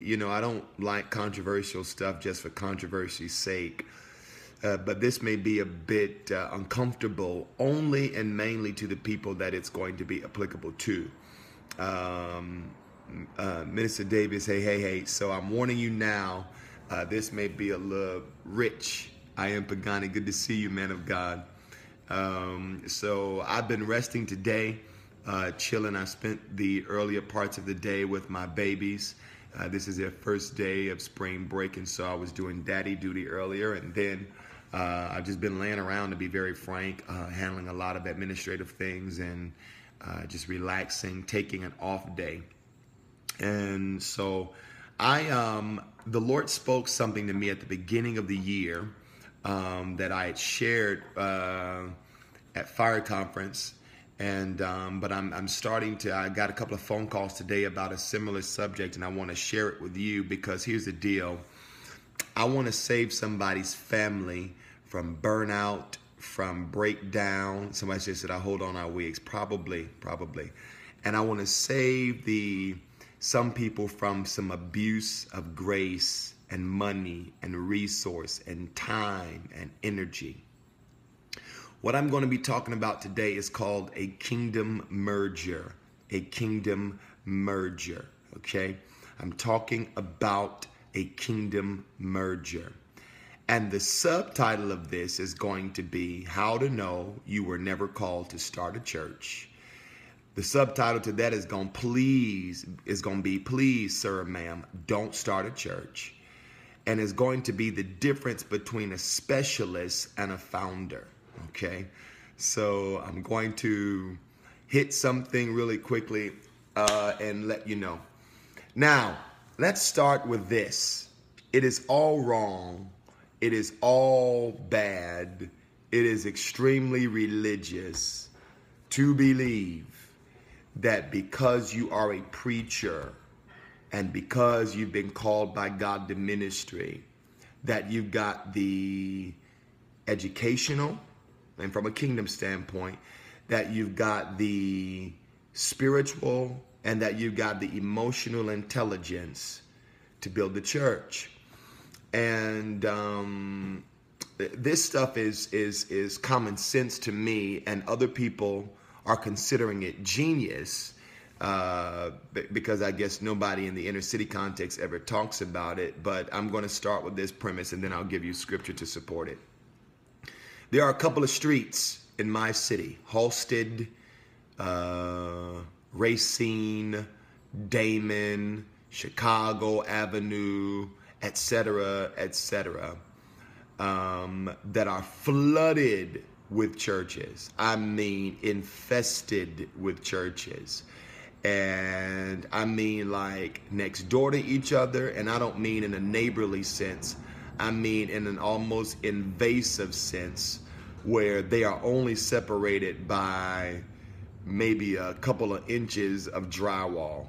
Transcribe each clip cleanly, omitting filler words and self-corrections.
You know, I don't like controversial stuff just for controversy's sake, but this may be a bit uncomfortable only and mainly to the people that it's going to be applicable to. Minister Davis, hey, so I'm warning you now, this may be a little rich. I am Pagani, good to see you, man of God. So I've been resting today, chilling. I spent the earlier parts of the day with my babies. This is their first day of spring break, and so I was doing daddy duty earlier, and then I've just been laying around, to be very frank, handling a lot of administrative things and just relaxing, taking an off day. And so the Lord spoke something to me at the beginning of the year that I had shared at FIRE Conference. And but I got a couple of phone calls today about a similar subject, and I want to share it with you, because here's the deal. I want to save somebody's family from burnout, from breakdown. Somebody just said, I hold on our wigs. Probably. And I want to save some people from some abuse of grace and money and resource and time and energy. What I'm going to be talking about today is called a kingdom merger. A kingdom merger, okay? I'm talking about a kingdom merger. And the subtitle of this is going to be How to Know You Were Never Called to Start a Church. The subtitle to that is going to be Please, Sir or Ma'am, Don't Start a Church. And it's going to be the difference between a specialist and a founder. Okay, so I'm going to hit something really quickly and let you know. Now, let's start with this. It is all wrong. It is all bad. It is extremely religious to believe that because you are a preacher and because you've been called by God to ministry, that you've got the educational, and from a kingdom standpoint, that you've got the spiritual and that you've got the emotional intelligence to build the church. And this stuff is common sense to me, and other people are considering it genius because I guess nobody in the inner city context ever talks about it. But I'm going to start with this premise, and then I'll give you scripture to support it. There are a couple of streets in my city, Halsted, Racine, Damen, Chicago Avenue, etc., that are flooded with churches. I mean, infested with churches. And I mean like next door to each other, and I don't mean in a neighborly sense. I mean, in an almost invasive sense, where they are only separated by maybe a couple of inches of drywall.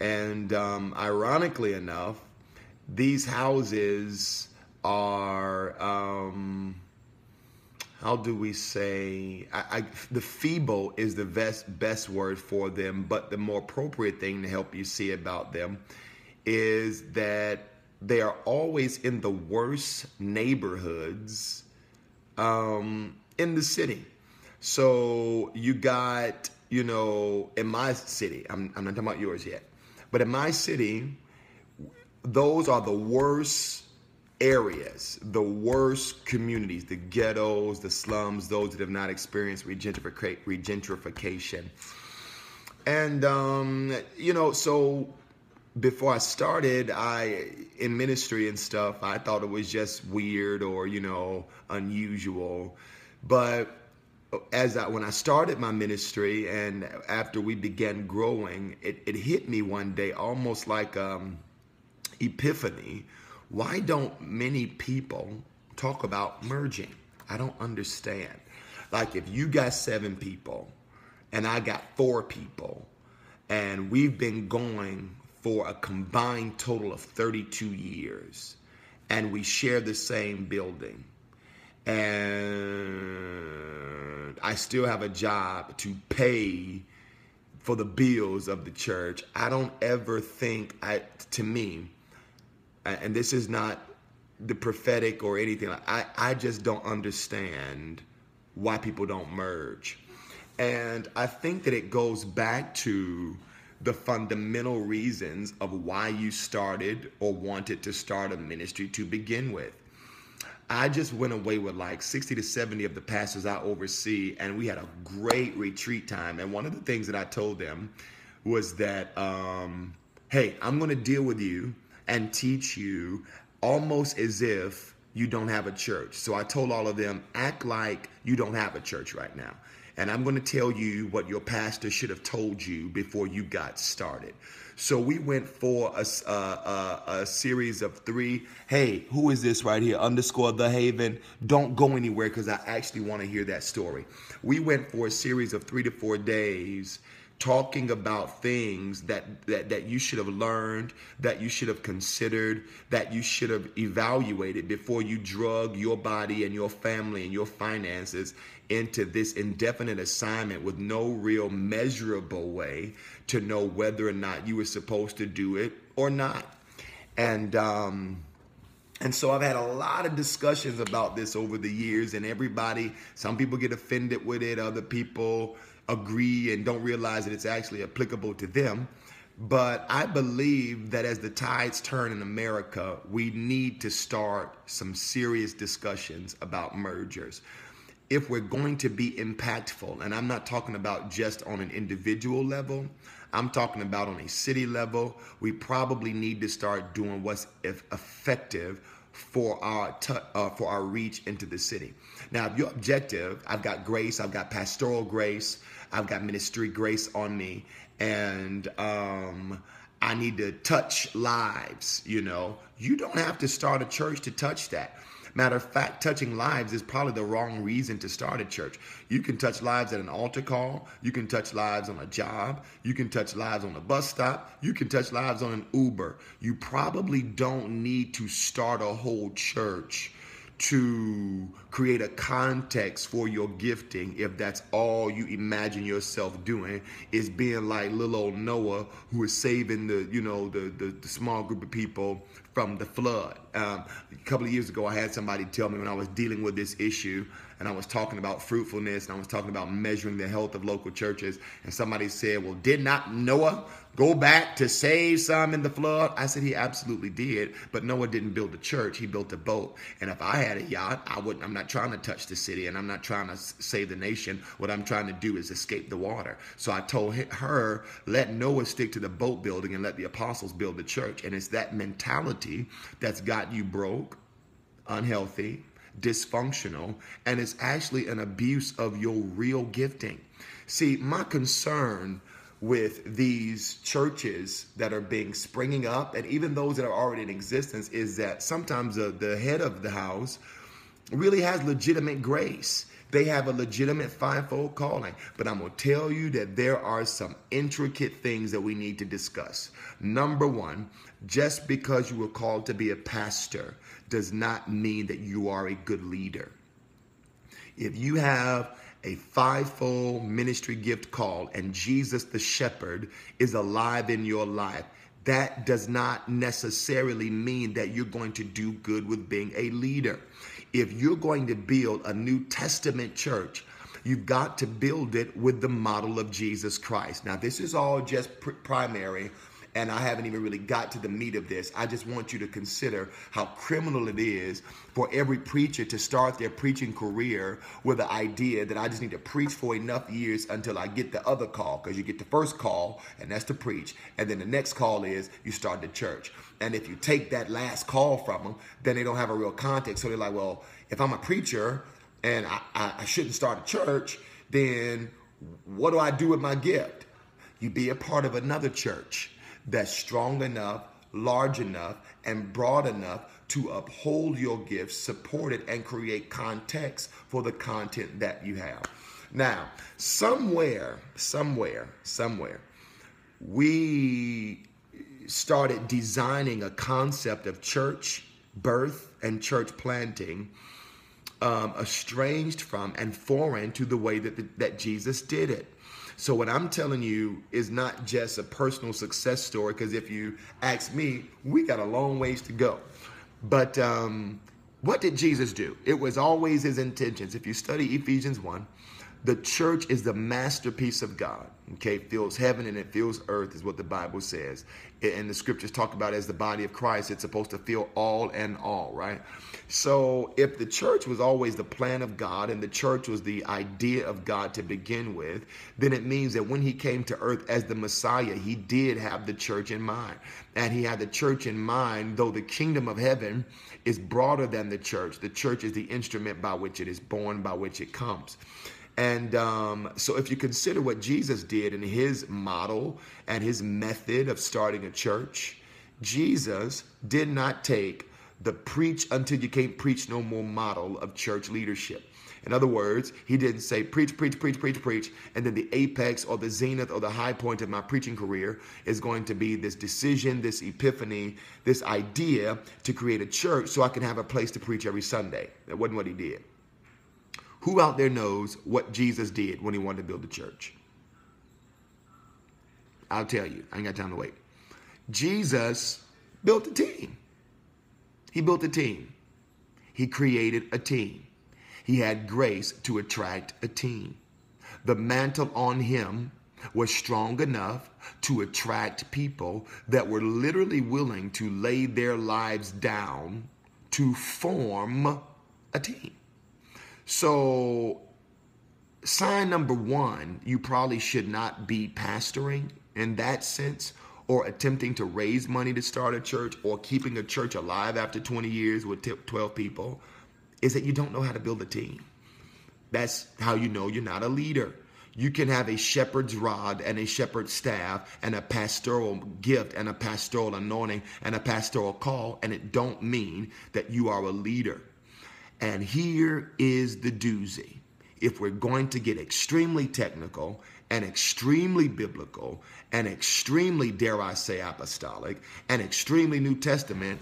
And ironically enough, these houses are, how do we say, the feeble is the best word for them, but the more appropriate thing to help you see about them is that they are always in the worst neighborhoods in the city. So you got, you know, in my city, I'm not talking about yours yet, but in my city, those are the worst areas, the worst communities, the ghettos, the slums, those that have not experienced regentrification. And, you know, so before I started, in ministry and stuff, I thought it was just weird or, you know, unusual. But when I started my ministry and after we began growing, it hit me one day, almost like epiphany. Why don't many people talk about merging? I don't understand. Like, if you got 7 people and I got 4 people and we've been going for a combined total of 32 years, and we share the same building, and I still have a job to pay for the bills of the church, I don't ever think, to me, and this is not the prophetic or anything. I just don't understand why people don't merge. And I think that it goes back to the fundamental reasons of why you started or wanted to start a ministry to begin with. I just went away with like 60 to 70 of the pastors I oversee, and we had a great retreat time. And one of the things that I told them was that, hey, I'm going to deal with you and teach you almost as if you don't have a church. So I told all of them, act like you don't have a church right now. And I'm going to tell you what your pastor should have told you before you got started. So we went for a series of three. Hey, who is this right here? Underscore the Haven. Don't go anywhere because I actually want to hear that story. We went for a series of 3 to 4 days talking about things that you should have learned, that you should have considered, that you should have evaluated before you drug your body and your family and your finances into this indefinite assignment with no real measurable way to know whether or not you were supposed to do it or not. And so I've had a lot of discussions about this over the years, and everybody, some people get offended with it, other people agree and don't realize that it's actually applicable to them. But I believe that as the tides turn in America, we need to start some serious discussions about mergers. If we're going to be impactful, and I'm not talking about just on an individual level, I'm talking about on a city level, we probably need to start doing what's effective for our reach into the city. Now, if your objective, I've got grace, I've got pastoral grace, I've got ministry grace on me, and I need to touch lives, you know, you don't have to start a church to touch that. Matter of fact, touching lives is probably the wrong reason to start a church. You can touch lives at an altar call. You can touch lives on a job. You can touch lives on a bus stop. You can touch lives on an Uber. You probably don't need to start a whole church to create a context for your gifting if that's all you imagine yourself doing is being like little old Noah who is saving the small group of people from the flood. A couple of years ago, I had somebody tell me when I was dealing with this issue, and I was talking about fruitfulness, and I was talking about measuring the health of local churches, and somebody said, well, did not Noah go back to save some in the flood? I said, he absolutely did, but Noah didn't build a church, he built a boat. And if I had a yacht, I wouldn't. I'm not trying to touch the city, and I'm not trying to save the nation. What I'm trying to do is escape the water. So I told her, let Noah stick to the boat building and let the apostles build the church. And it's that mentality that's got you broke, unhealthy, dysfunctional, and it's actually an abuse of your real gifting. See, my concern with these churches that are being springing up, and even those that are already in existence, is that sometimes the head of the house really has legitimate grace. They have a legitimate fivefold calling, but I'm going to tell you that there are some intricate things that we need to discuss. Number one, just because you were called to be a pastor does not mean that you are a good leader. If you have a fivefold ministry gift call and Jesus the shepherd is alive in your life, that does not necessarily mean that you're going to do good with being a leader. If you're going to build a New Testament church, you've got to build it with the model of Jesus Christ. Now, this is all just primary, and I haven't even really got to the meat of this. I just want you to consider how criminal it is for every preacher to start their preaching career with the idea that I just need to preach for enough years until I get the other call, because you get the first call, and that's to preach, and then the next call is you start the church. And if you take that last call from them, then they don't have a real context. So they're like, well, if I'm a preacher and I shouldn't start a church, then what do I do with my gift? You be a part of another church that's strong enough, large enough, and broad enough to uphold your gifts, support it, and create context for the content that you have. Now, somewhere, we started designing a concept of church birth and church planting estranged from and foreign to the way that Jesus did it. So what I'm telling you is not just a personal success story, because if you ask me, we got a long ways to go. But what did Jesus do? It was always his intentions. If you study Ephesians 1, the church is the masterpiece of God. Okay, it fills heaven and it fills earth is what the Bible says. And the scriptures talk about as the body of Christ, it's supposed to fill all and all, right? So if the church was always the plan of God and the church was the idea of God to begin with, then it means that when he came to earth as the Messiah, he did have the church in mind. And he had the church in mind, though the kingdom of heaven is broader than the church. The church is the instrument by which it is born, by which it comes. And so if you consider what Jesus did in his model and his method of starting a church, Jesus did not take the preach until you can't preach no more model of church leadership. In other words, he didn't say preach, preach, preach, preach, preach, and then the apex or the zenith or the high point of my preaching career is going to be this decision, this epiphany, this idea to create a church so I can have a place to preach every Sunday. That wasn't what he did. Who out there knows what Jesus did when he wanted to build the church? I'll tell you. I ain't got time to wait. Jesus built a team. He built a team. He created a team. He had grace to attract a team. The mantle on him was strong enough to attract people that were literally willing to lay their lives down to form a team. So sign number one, you probably should not be pastoring in that sense or attempting to raise money to start a church or keeping a church alive after 20 years with 12 people is that you don't know how to build a team. That's how you know you're not a leader. You can have a shepherd's rod and a shepherd's staff and a pastoral gift and a pastoral anointing and a pastoral call, and it don't mean that you are a leader. And here is the doozy. If we're going to get extremely technical and extremely biblical and extremely, dare I say, apostolic and extremely New Testament,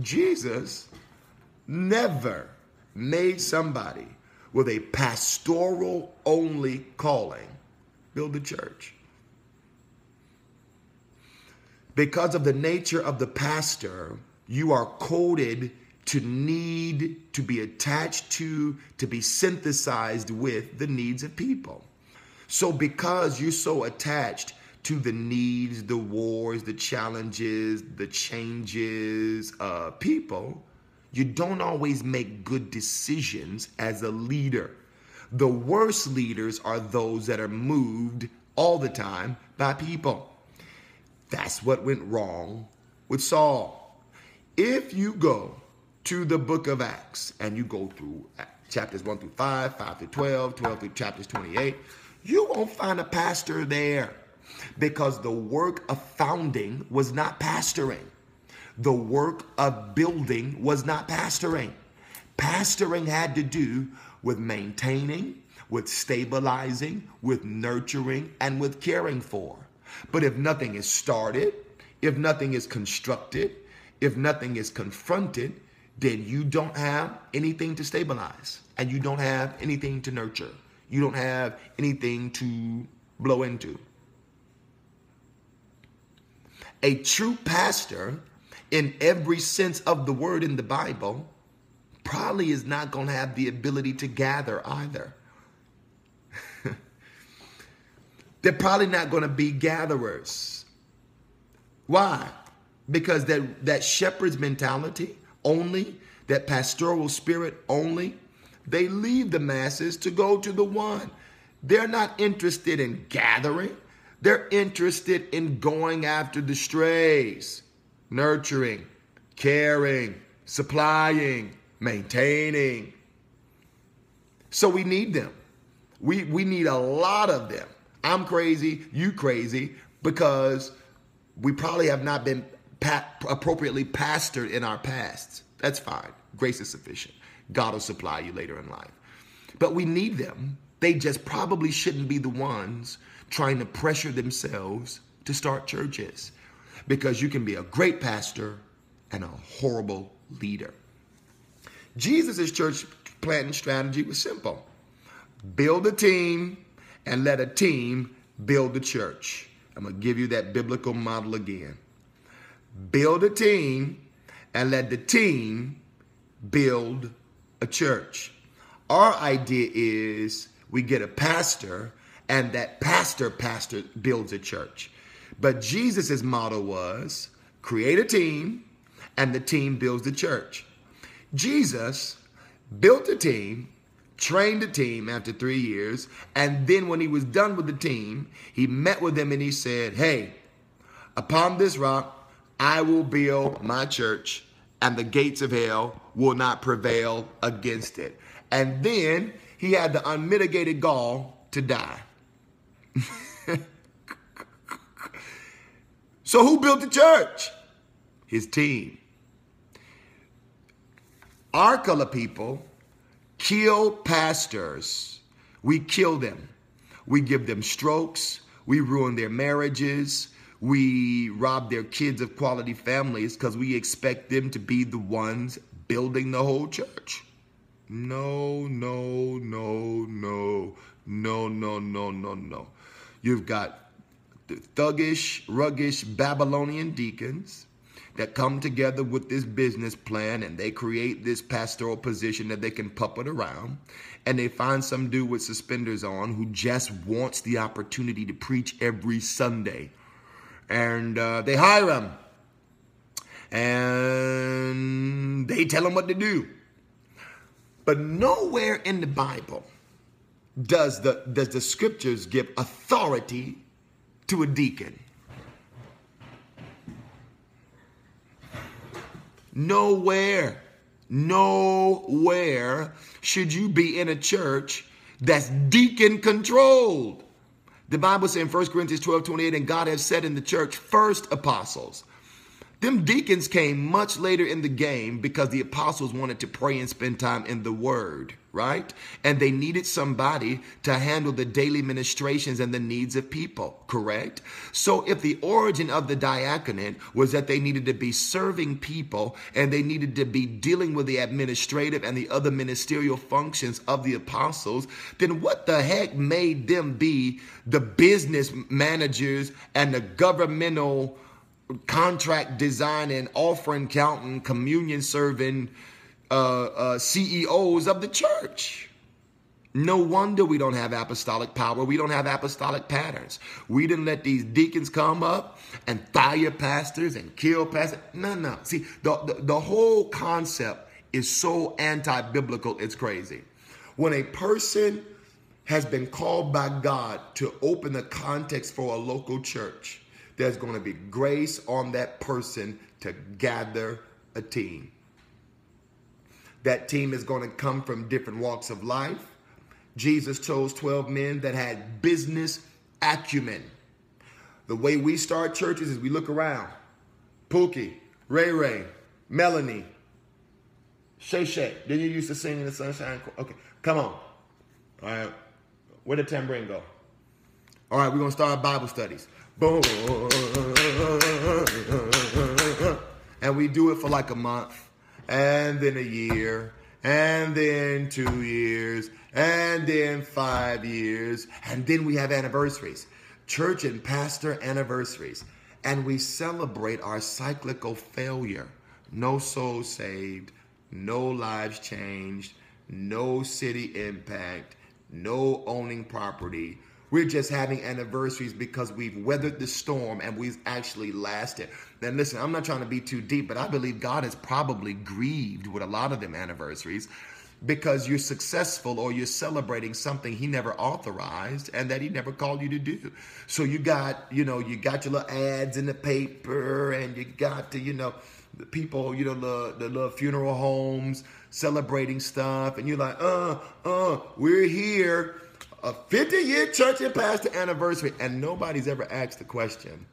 Jesus never made somebody with a pastoral only calling build the church. Because of the nature of the pastor, you are coded to need to be attached to be synthesized with the needs of people. So because you're so attached to the needs, the wars, the challenges, the changes of people, you don't always make good decisions as a leader. The worst leaders are those that are moved all the time by people. That's what went wrong with Saul. If you go to the book of Acts and you go through chapters 1 through 5, 5 through 12, 12 through chapters 28, you won't find a pastor there because the work of founding was not pastoring. The work of building was not pastoring. Pastoring had to do with maintaining, with stabilizing, with nurturing, and with caring for. But if nothing is started, if nothing is constructed, if nothing is confronted, then you don't have anything to stabilize and you don't have anything to nurture. You don't have anything to blow into. A true pastor, in every sense of the word in the Bible, probably is not going to have the ability to gather either. They're probably not going to be gatherers. Why? Because that shepherd's mentality only, that pastoral spirit only, they leave the masses to go to the one. They're not interested in gathering. They're interested in going after the strays, nurturing, caring, supplying, maintaining. So we need them. We need a lot of them. I'm crazy, you crazy, because we probably have not been appropriately pastored in our pasts. That's fine. Grace is sufficient. God will supply you later in life. But we need them. They just probably shouldn't be the ones trying to pressure themselves to start churches, because you can be a great pastor and a horrible leader. Jesus' church planting strategy was simple. Build a team and let a team build the church. I'm going to give you that biblical model again. Build a team and let the team build a church. Our idea is we get a pastor and that pastor builds a church. But Jesus's model was create a team and the team builds the church. Jesus built a team, trained a team after 3 years, and then when he was done with the team, he met with them and he said, hey, upon this rock, I will build my church and the gates of hell will not prevail against it. And then he had the unmitigated gall to die. So who built the church? His team. Our color people kill pastors. We kill them. We give them strokes. We ruin their marriages. We rob their kids of quality families because we expect them to be the ones building the whole church. No. You've got the thuggish, ruggish Babylonian deacons that come together with this business plan and they create this pastoral position that they can puppet around, and they find some dude with suspenders on who just wants the opportunity to preach every Sunday, and they hire him and they tell him what to do. But nowhere in the Bible does the scriptures give authority to a deacon. Nowhere should you be in a church that's deacon controlled. The Bible says in 1 Corinthians 12:28, and God has set in the church first apostles. Them deacons came much later in the game because the apostles wanted to pray and spend time in the word, right? And they needed somebody to handle the daily ministrations and the needs of people, correct? So if the origin of the diaconate was that they needed to be serving people and they needed to be dealing with the administrative and the other ministerial functions of the apostles, then what the heck made them be the business managers and the governmental contract designing, offering counting, communion serving CEOs of the church? No wonder we don't have apostolic power. We don't have apostolic patterns. We didn't let these deacons come up and fire pastors and kill pastors. No. See, the whole concept is so anti-biblical, it's crazy. When a person has been called by God to open the context for a local church, there's going to be grace on that person to gather a team. That team is going to come from different walks of life. Jesus chose 12 men that had business acumen. The way we start churches is we look around. Pookie, Ray Ray, Melanie, Shay Shay. Didn't you used to sing in the Sunshine? Okay, come on. All right, where did the tambourine go? All right, we're going to start Bible studies. Boom. And we do it for like a month, and then a year, and then 2 years, and then 5 years, and then we have anniversaries, church and pastor anniversaries, and we celebrate our cyclical failure. No souls saved, no lives changed, no city impact, no owning property. We're just having anniversaries because we've weathered the storm and we've actually lasted. Then listen, I'm not trying to be too deep, but I believe God is probably grieved with a lot of them anniversaries because you're successful or you're celebrating something he never authorized and that he never called you to do. So you got your little ads in the paper and you got the, the people, the little funeral homes celebrating stuff. And you're like, we're here. A 50-year church and pastor anniversary, and nobody's ever asked the question,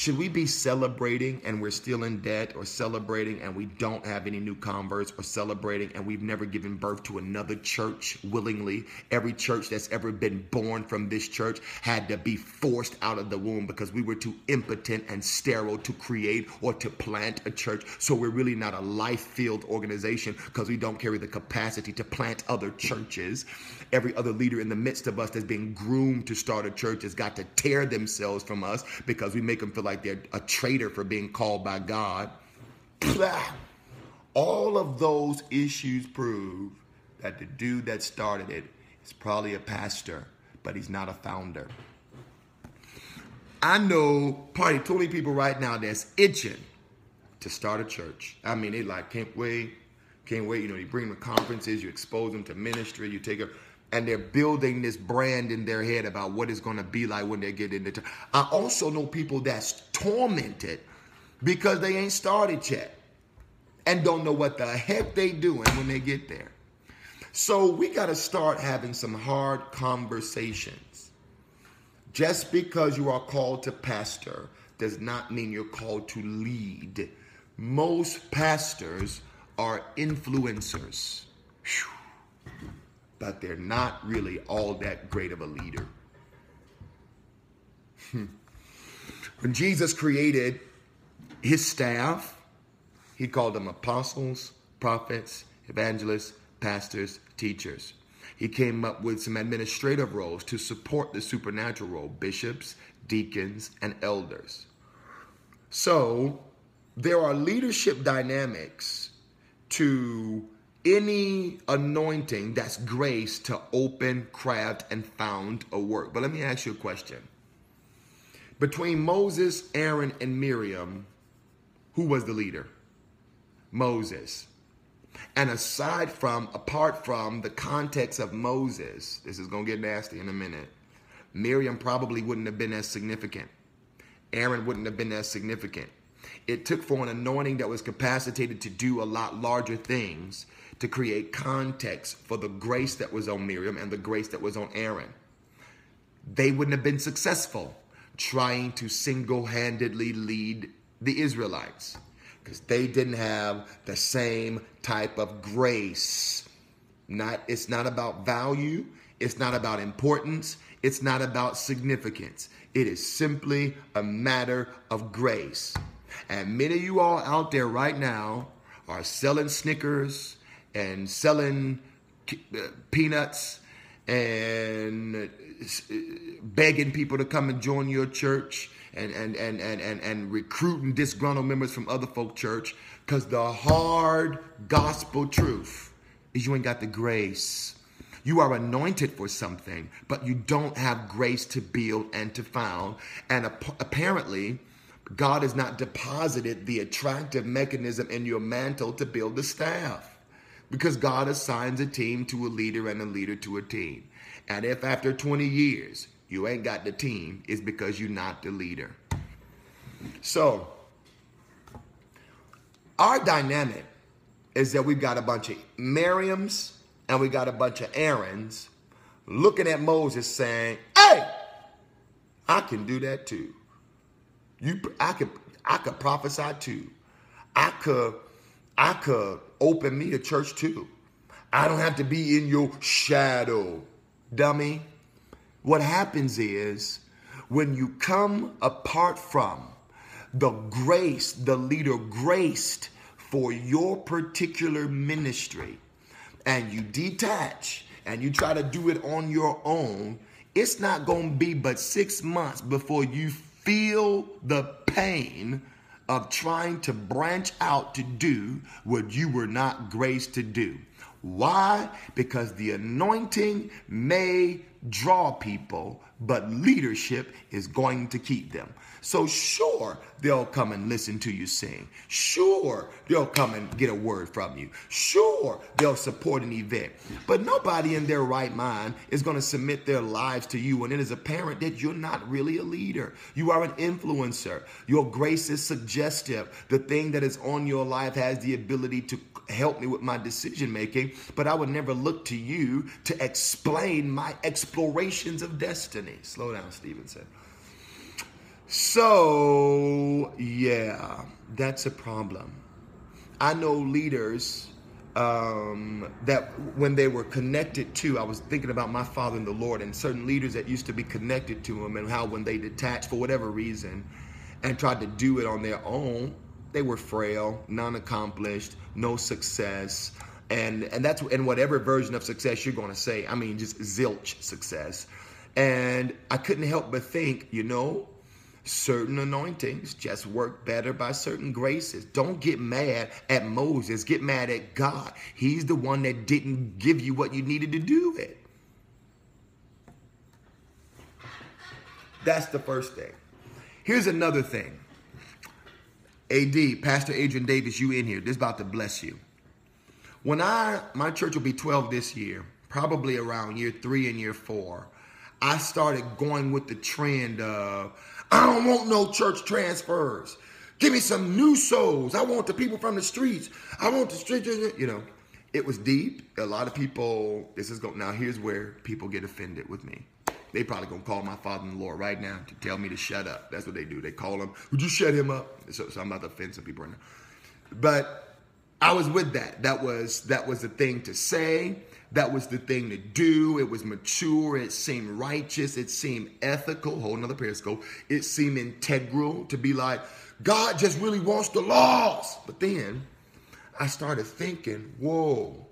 Should we be celebrating and we're still in debt, or celebrating and we don't have any new converts, or celebrating and we've never given birth to another church willingly? Every church that's ever been born from this church had to be forced out of the womb because we were too impotent and sterile to create or to plant a church. So we're really not a life-filled organization because we don't carry the capacity to plant other churches. Every other leader in the midst of us that's being groomed to start a church has got to tear themselves from us because we make them feel like they're a traitor for being called by God. All of those issues prove that the dude that started it is probably a pastor, but he's not a founder. I know probably 20 people right now that's itching to start a church. I mean, they like, can't wait. You know, you bring them to conferences, you expose them to ministry, you take them, and they're building this brand in their head about what it's going to be like when they get into church. I also know people that's tormented because they ain't started yet and don't know what the heck they doing when they get there. So we got to start having some hard conversations. Just because you are called to pastor does not mean you're called to lead. Most pastors are influencers, but they're not really all that great of a leader. When Jesus created his staff, he called them apostles, prophets, evangelists, pastors, teachers. He came up with some administrative roles to support the supernatural role: bishops, deacons, and elders. So there are leadership dynamics to any anointing that's grace to open, craft, and found a work. But let me ask you a question. Between Moses, Aaron, and Miriam, who was the leader? Moses. And apart from the context of Moses, this is going to get nasty in a minute, Miriam probably wouldn't have been as significant. Aaron wouldn't have been as significant. It took for an anointing that was capacitated to do a lot larger things to create context for the grace that was on Miriam and the grace that was on Aaron. They wouldn't have been successful trying to single-handedly lead the Israelites, because they didn't have the same type of grace. It's not about value. It's not about importance. It's not about significance. It is simply a matter of grace. And many of you all out there right now are selling Snickers and selling peanuts and begging people to come and join your church, and recruiting disgruntled members from other folk church, because the hard gospel truth is you ain't got the grace. You are anointed for something, but you don't have grace to build and to found. And apparently, God has not deposited the attractive mechanism in your mantle to build the staff, because God assigns a team to a leader and a leader to a team. And if after 20 years, you ain't got the team, it's because you're not the leader. So our dynamic is that we've got a bunch of Miriams and we got a bunch of Aarons looking at Moses saying, hey, I can do that too. I could prophesy too. I could open me a church too. I don't have to be in your shadow, dummy. What happens is, when you come apart from the grace, the leader graced for your particular ministry, and you detach and you try to do it on your own, it's not going to be but 6 months before you feel the pain of trying to branch out to do what you were not graced to do. Why? Because the anointing may draw people, but leadership is going to keep them. So sure, they'll come and listen to you sing. Sure, they'll come and get a word from you. Sure, they'll support an event. But nobody in their right mind is going to submit their lives to you when it is apparent that you're not really a leader. You are an influencer. Your grace is suggestive. The thing that is on your life has the ability to help me with my decision making, but I would never look to you to explain my explorations of destiny. Slow down, Stevenson. So, yeah, that's a problem. I know leaders that when they were connected to, I was thinking about my father in the Lord and certain leaders that used to be connected to him, and how when they detached for whatever reason and tried to do it on their own, they were frail, non-accomplished, no success. And that's in whatever version of success you're going to say, I mean, just zilch success. And I couldn't help but think, you know, certain anointings just work better by certain graces. Don't get mad at Moses. Get mad at God. He's the one that didn't give you what you needed to do it. That's the first thing. Here's another thing. AD, Pastor Adrian Davis, you in here. This is about to bless you. When my church will be 12 this year, probably around year 3 and year 4, I started going with the trend of, I don't want no church transfers. Give me some new souls. I want the people from the streets. I want the streets. You know, it was deep. A lot of people, now here's where people get offended with me. They probably gonna call my father in the Lord right now to tell me to shut up. That's what they do. They call him, would you shut him up? So I'm about to offend some people right now. But I was with that. That was the thing to say. That was the thing to do. It was mature. It seemed righteous. It seemed ethical. Whole another periscope. It seemed integral to be like, God just really wants the laws. But then I started thinking, whoa,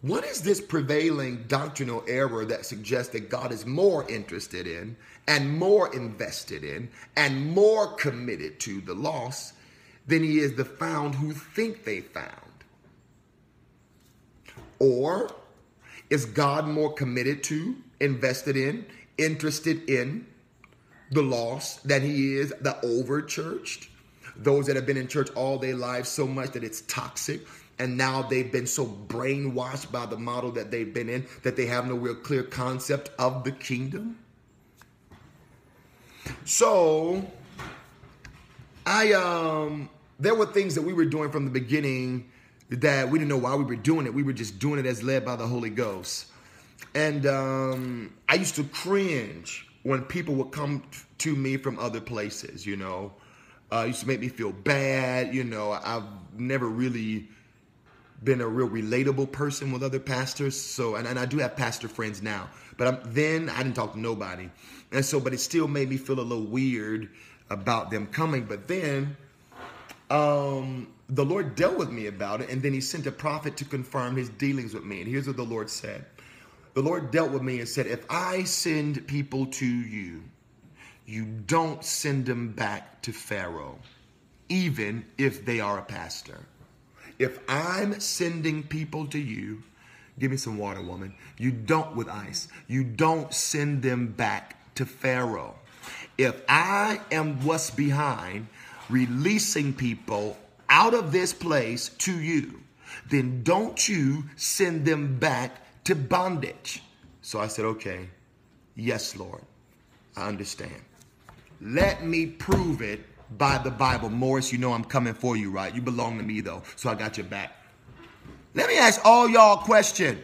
what is this prevailing doctrinal error that suggests that God is more interested in and more invested in and more committed to the lost than he is the found who think they found? Or is God more committed to, invested in, interested in the lost than he is the overchurched? Those that have been in church all their lives so much that it's toxic, and now they've been so brainwashed by the model that they've been in that they have no real clear concept of the kingdom. So I there were things that we were doing from the beginning that we didn't know why we were doing it. We were just doing it as led by the Holy Ghost. And I used to cringe when people would come to me from other places, you know. It used to make me feel bad, you know. I've never really been a real relatable person with other pastors. So, and I do have pastor friends now. But then I didn't talk to nobody. And so, but it still made me feel a little weird about them coming. But then the Lord dealt with me about it, and then he sent a prophet to confirm his dealings with me. And here's what the Lord said. The Lord dealt with me and said, if I send people to you, you don't send them back to Pharaoh, even if they are a pastor. If I'm sending people to you, give me some water, woman. You don't, with ice, you don't send them back to Pharaoh. If I am what's behind, releasing people out of this place to you, then don't you send them back to bondage. So I said, okay, yes, Lord, I understand. Let me prove it by the Bible. Morris, you know I'm coming for you, right? You belong to me, though, so I got your back. Let me ask all y'all a question.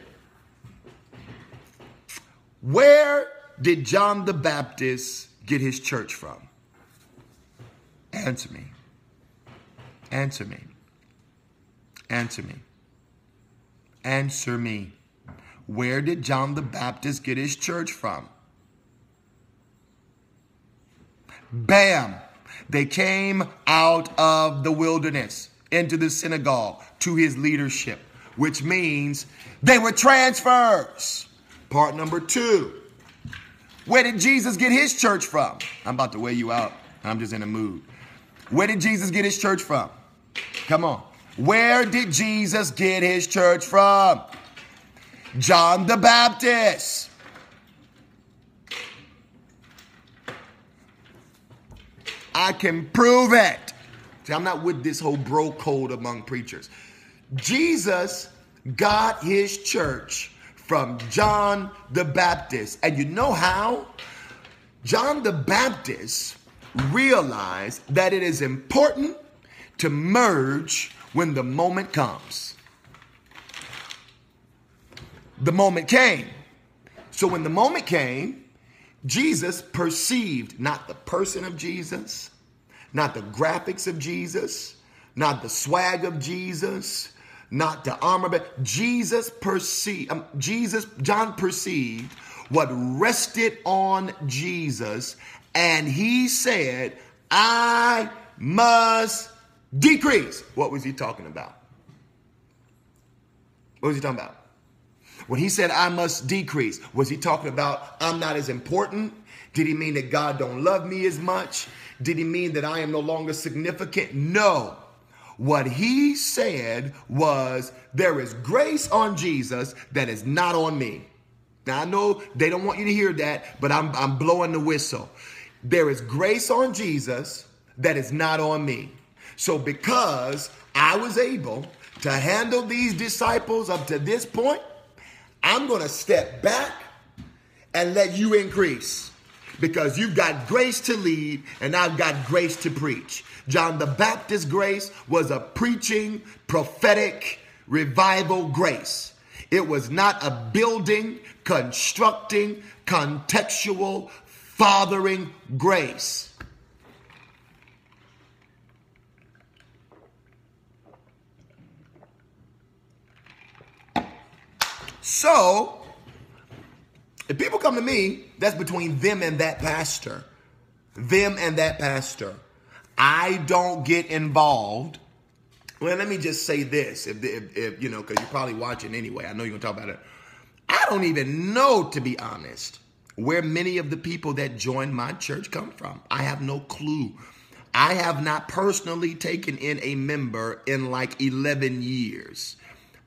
Where did John the Baptist get his church from? Answer me. Answer me. Answer me. Answer me. Where did John the Baptist get his church from? Bam! They came out of the wilderness into the synagogue to his leadership, which means they were transfers. Part number 2. Where did Jesus get his church from? I'm about to wear you out. I'm just in a mood. Where did Jesus get his church from? Come on. Where did Jesus get his church from? John the Baptist. I can prove it. See, I'm not with this whole bro code among preachers. Jesus got his church from John the Baptist. And you know how? John the Baptist realized that it is important to merge when the moment comes. The moment came. So when the moment came, Jesus perceived not the person of Jesus, not the graphics of Jesus, not the swag of Jesus, not the armor, but Jesus perceived, John perceived what rested on Jesus, and he said, I must decrease. What was he talking about? What was he talking about? When he said, I must decrease, was he talking about I'm not as important? Did he mean that God don't love me as much? Did he mean that I am no longer significant? No. What he said was, there is grace on Jesus that is not on me. Now, I know they don't want you to hear that, but I'm blowing the whistle. There is grace on Jesus that is not on me. So because I was able to handle these disciples up to this point, I'm going to step back and let you increase, because you've got grace to lead and I've got grace to preach. John the Baptist's grace was a preaching, prophetic, revival grace. It was not a building, constructing, contextual, fathering grace. So, if people come to me, that's between them and that pastor. Them and that pastor. I don't get involved. Well, let me just say this, if you know, because you're probably watching anyway. I know you're going to talk about it. I don't even know, to be honest, where many of the people that join my church come from. I have no clue. I have not personally taken in a member in like 11 years.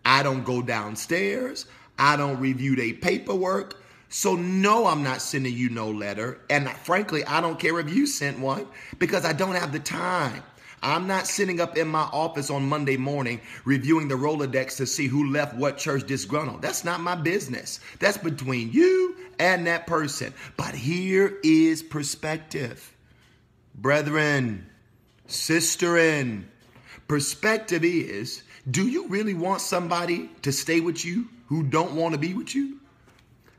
I don't go downstairs. I don't review their paperwork. So no, I'm not sending you no letter. And frankly, I don't care if you sent one, because I don't have the time. I'm not sitting up in my office on Monday morning reviewing the Rolodex to see who left what church disgruntled. That's not my business. That's between you and that person. But here is perspective. Brethren, sisterin, perspective is, do you really want somebody to stay with you who don't want to be with you?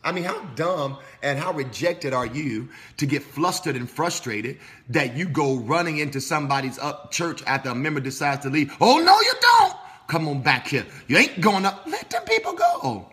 I mean, how dumb and how rejected are you to get flustered and frustrated that you go running into somebody's up church after a member decides to leave? Oh, no, you don't. Come on back here. You ain't going up. Let them people go.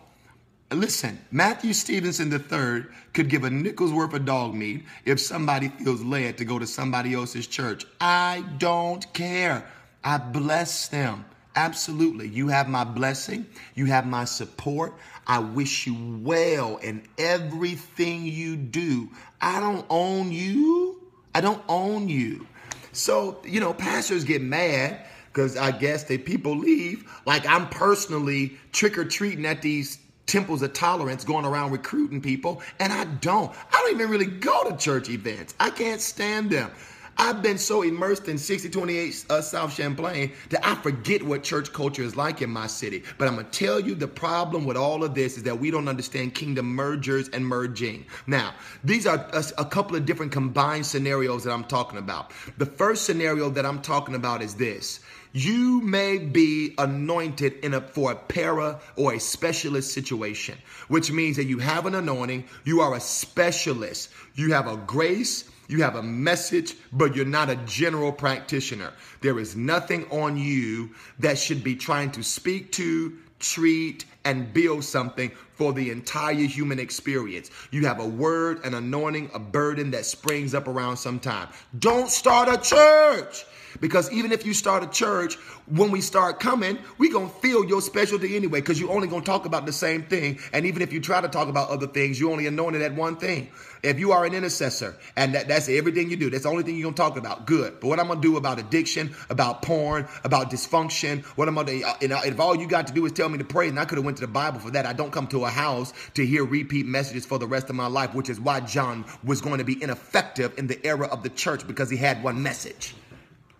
Listen, Matthew Stevenson III could give a nickel's worth of dog meat if somebody feels led to go to somebody else's church. I don't care. I bless them. Absolutely. You have my blessing. You have my support. I wish you well in everything you do. I don't own you. I don't own you. So, you know, pastors get mad because I guess they people leave. Like I'm personally trick-or-treating at these temples of tolerance, going around recruiting people. And I don't even really go to church events. I can't stand them. I've been so immersed in 6028 South Champlain that I forget what church culture is like in my city. But I'm going to tell you, the problem with all of this is that we don't understand kingdom mergers and merging. Now, these are a couple of different combined scenarios that I'm talking about. The first scenario that I'm talking about is this. You may be anointed for a para or a specialist situation, which means that you have an anointing. You are a specialist. You have a grace. You have a message, but you're not a general practitioner. There is nothing on you that should be trying to speak to, treat, and build something for the entire human experience. You have a word, an anointing, a burden that springs up around sometime. Don't start a church, because even if you start a church, when we start coming, we're going to feel your specialty anyway, because you're only going to talk about the same thing. And even if you try to talk about other things, you're only anointed at one thing. If you are an intercessor and that's everything you do, that's the only thing you're going to talk about, good. But what I'm going to do about addiction, about porn, about dysfunction, what I'm going to do, if all you got to do is tell me to pray, and I could have went to the Bible for that. I don't come to a house to hear repeat messages for the rest of my life, which is why John was going to be ineffective in the era of the church, because he had one message.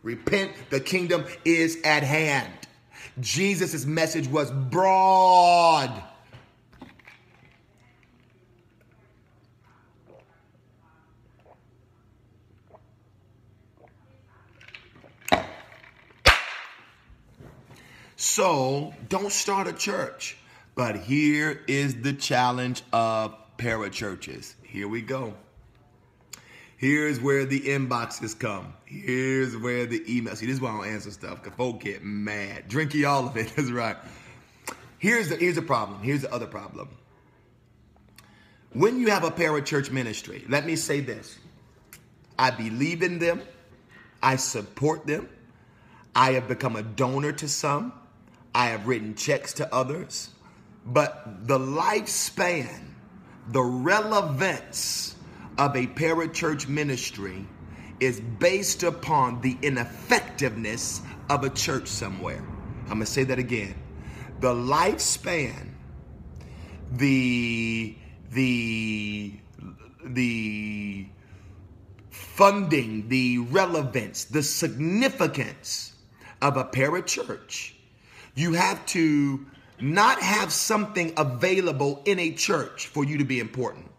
Repent, the kingdom is at hand. Jesus' message was broad. So don't start a church. But here is the challenge of parachurches. Here we go. Here's where the inboxes come. Here's where the emails. See, this is why I don't answer stuff, because folk get mad. Drinky, all of it. That's right. Here's the problem. Here's the other problem. When you have a parachurch ministry, let me say this. I believe in them. I support them. I have become a donor to some. I have written checks to others. But the lifespan, the relevance of a parachurch ministry is based upon the ineffectiveness of a church somewhere. I'm going to say that again. The lifespan, the funding, the relevance, the significance of a parachurch. You have to not have something available in a church for you to be important.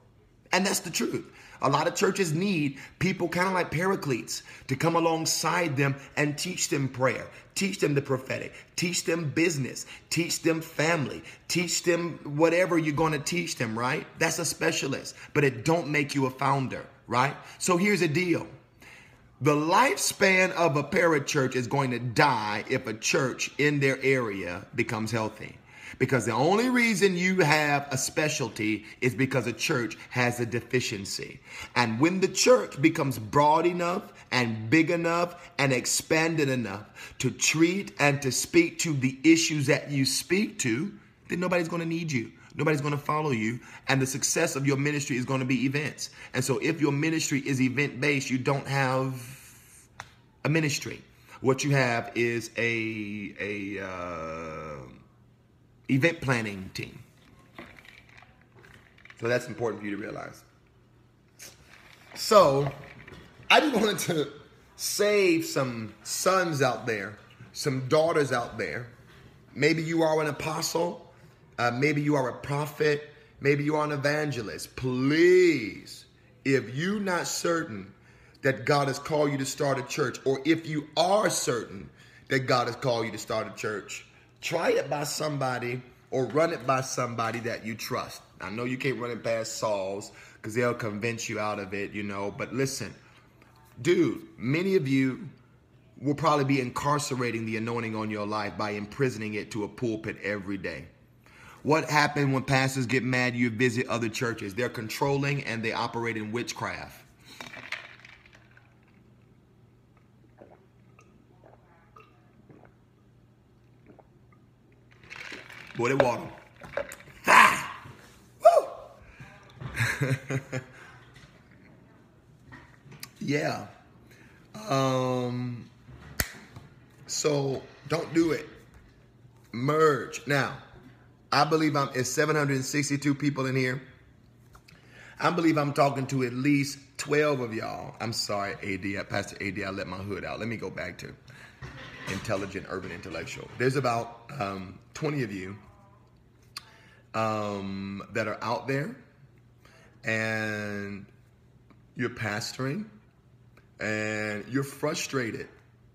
And that's the truth. A lot of churches need people kind of like paracletes to come alongside them and teach them prayer, teach them the prophetic, teach them business, teach them family, teach them whatever you're going to teach them, right? That's a specialist, but it don't make you a founder, right? So here's the deal. The lifespan of a parachurch is going to die if a church in their area becomes healthy. Because the only reason you have a specialty is because a church has a deficiency. And when the church becomes broad enough and big enough and expanded enough to treat and to speak to the issues that you speak to, then nobody's going to need you. Nobody's going to follow you. And the success of your ministry is going to be events. And so if your ministry is event-based, you don't have a ministry. What you have is a event planning team. So that's important for you to realize. So I just wanted to save some sons out there, some daughters out there. Maybe you are an apostle. Maybe you are a prophet. Maybe you are an evangelist. Please, if you're not certain that God has called you to start a church, or if you are certain that God has called you to start a church, try it by somebody or run it by somebody that you trust. I know you can't run it past Saul's because they'll convince you out of it, you know. But listen, dude, many of you will probably be incarcerating the anointing on your life by imprisoning it to a pulpit every day. What happened when pastors get mad? You visit other churches. They're controlling and they operate in witchcraft. Boy, that water. Ah! Woo! Yeah. So don't do it. Merge. Now, I believe it's 762 people in here. I believe I'm talking to at least 12 of y'all. I'm sorry, AD. Pastor AD, I let my hood out. Let me go back to intelligent, urban intellectual. There's about 20 of you that are out there and you're pastoring and you're frustrated.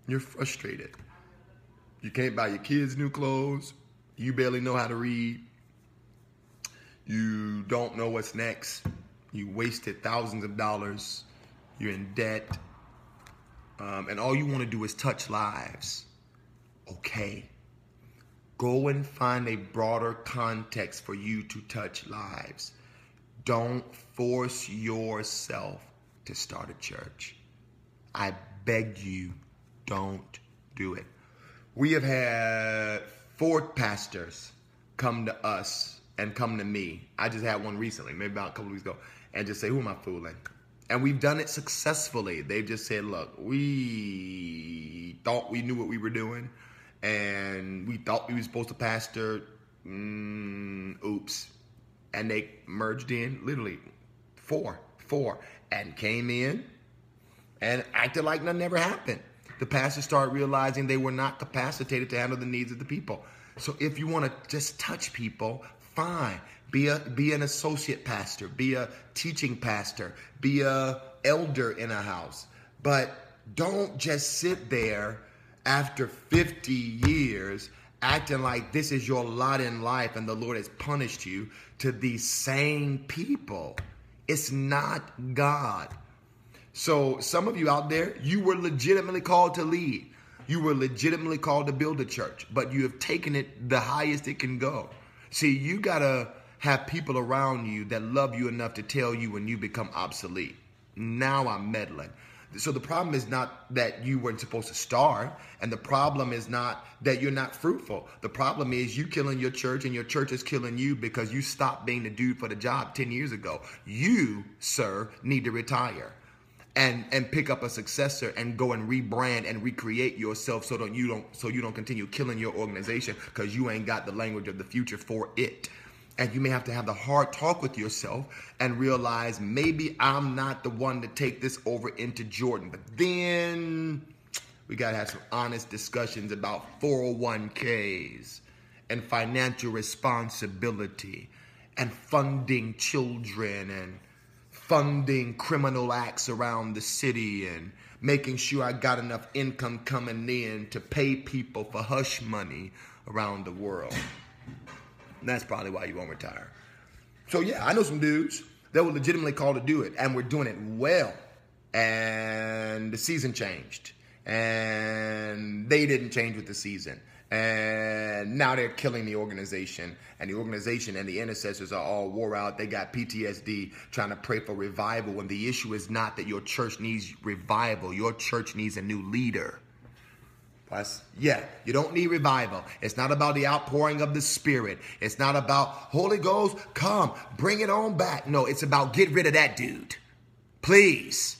You're frustrated. You can't buy your kids new clothes. You barely know how to read. You don't know what's next. You wasted thousands of dollars. You're in debt. And all you want to do is touch lives. Okay. Go and find a broader context for you to touch lives. Don't force yourself to start a church. I beg you, don't do it. We have had 4 pastors come to us and come to me. I just had one recently, maybe about a couple of weeks ago, and just say, who am I fooling? And we've done it successfully. They've just said, look, we thought we knew what we were doing. And we thought we were supposed to pastor. Oops. And they merged in literally 4. And came in and acted like nothing ever happened. The pastors started realizing they were not capacitated to handle the needs of the people. So if you want to just touch people, fine. Be an associate pastor. Be a teaching pastor. Be an elder in a house. But don't just sit there after 50 years acting like this is your lot in life and the Lord has punished you to these same people. It's not God. So some of you out there, you were legitimately called to lead. You were legitimately called to build a church, but you have taken it the highest it can go. See, you got to have people around you that love you enough to tell you when you become obsolete. Now I'm meddling. So the problem is not that you weren't supposed to starve, and the problem is not that you're not fruitful. The problem is you killing your church, and your church is killing you because you stopped being the dude for the job 10 years ago. You, sir, need to retire and pick up a successor and go and rebrand and recreate yourself so you don't continue killing your organization because you ain't got the language of the future for it. And you may have to have the hard talk with yourself and realize maybe I'm not the one to take this over into Jordan. But then we got to have some honest discussions about 401ks and financial responsibility and funding children and funding criminal acts around the city and making sure I got enough income coming in to pay people for hush money around the world. And that's probably why you won't retire. So yeah, I know some dudes that were legitimately called to do it, and we're doing it well. And the season changed, and they didn't change with the season. And now they're killing the organization, and the organization and the intercessors are all wore out. They got PTSD trying to pray for revival when the issue is not that your church needs revival. Your church needs a new leader. Yeah, you don't need revival. It's not about the outpouring of the Spirit. It's not about Holy Ghost, come, bring it on back. No, it's about get rid of that dude. Please.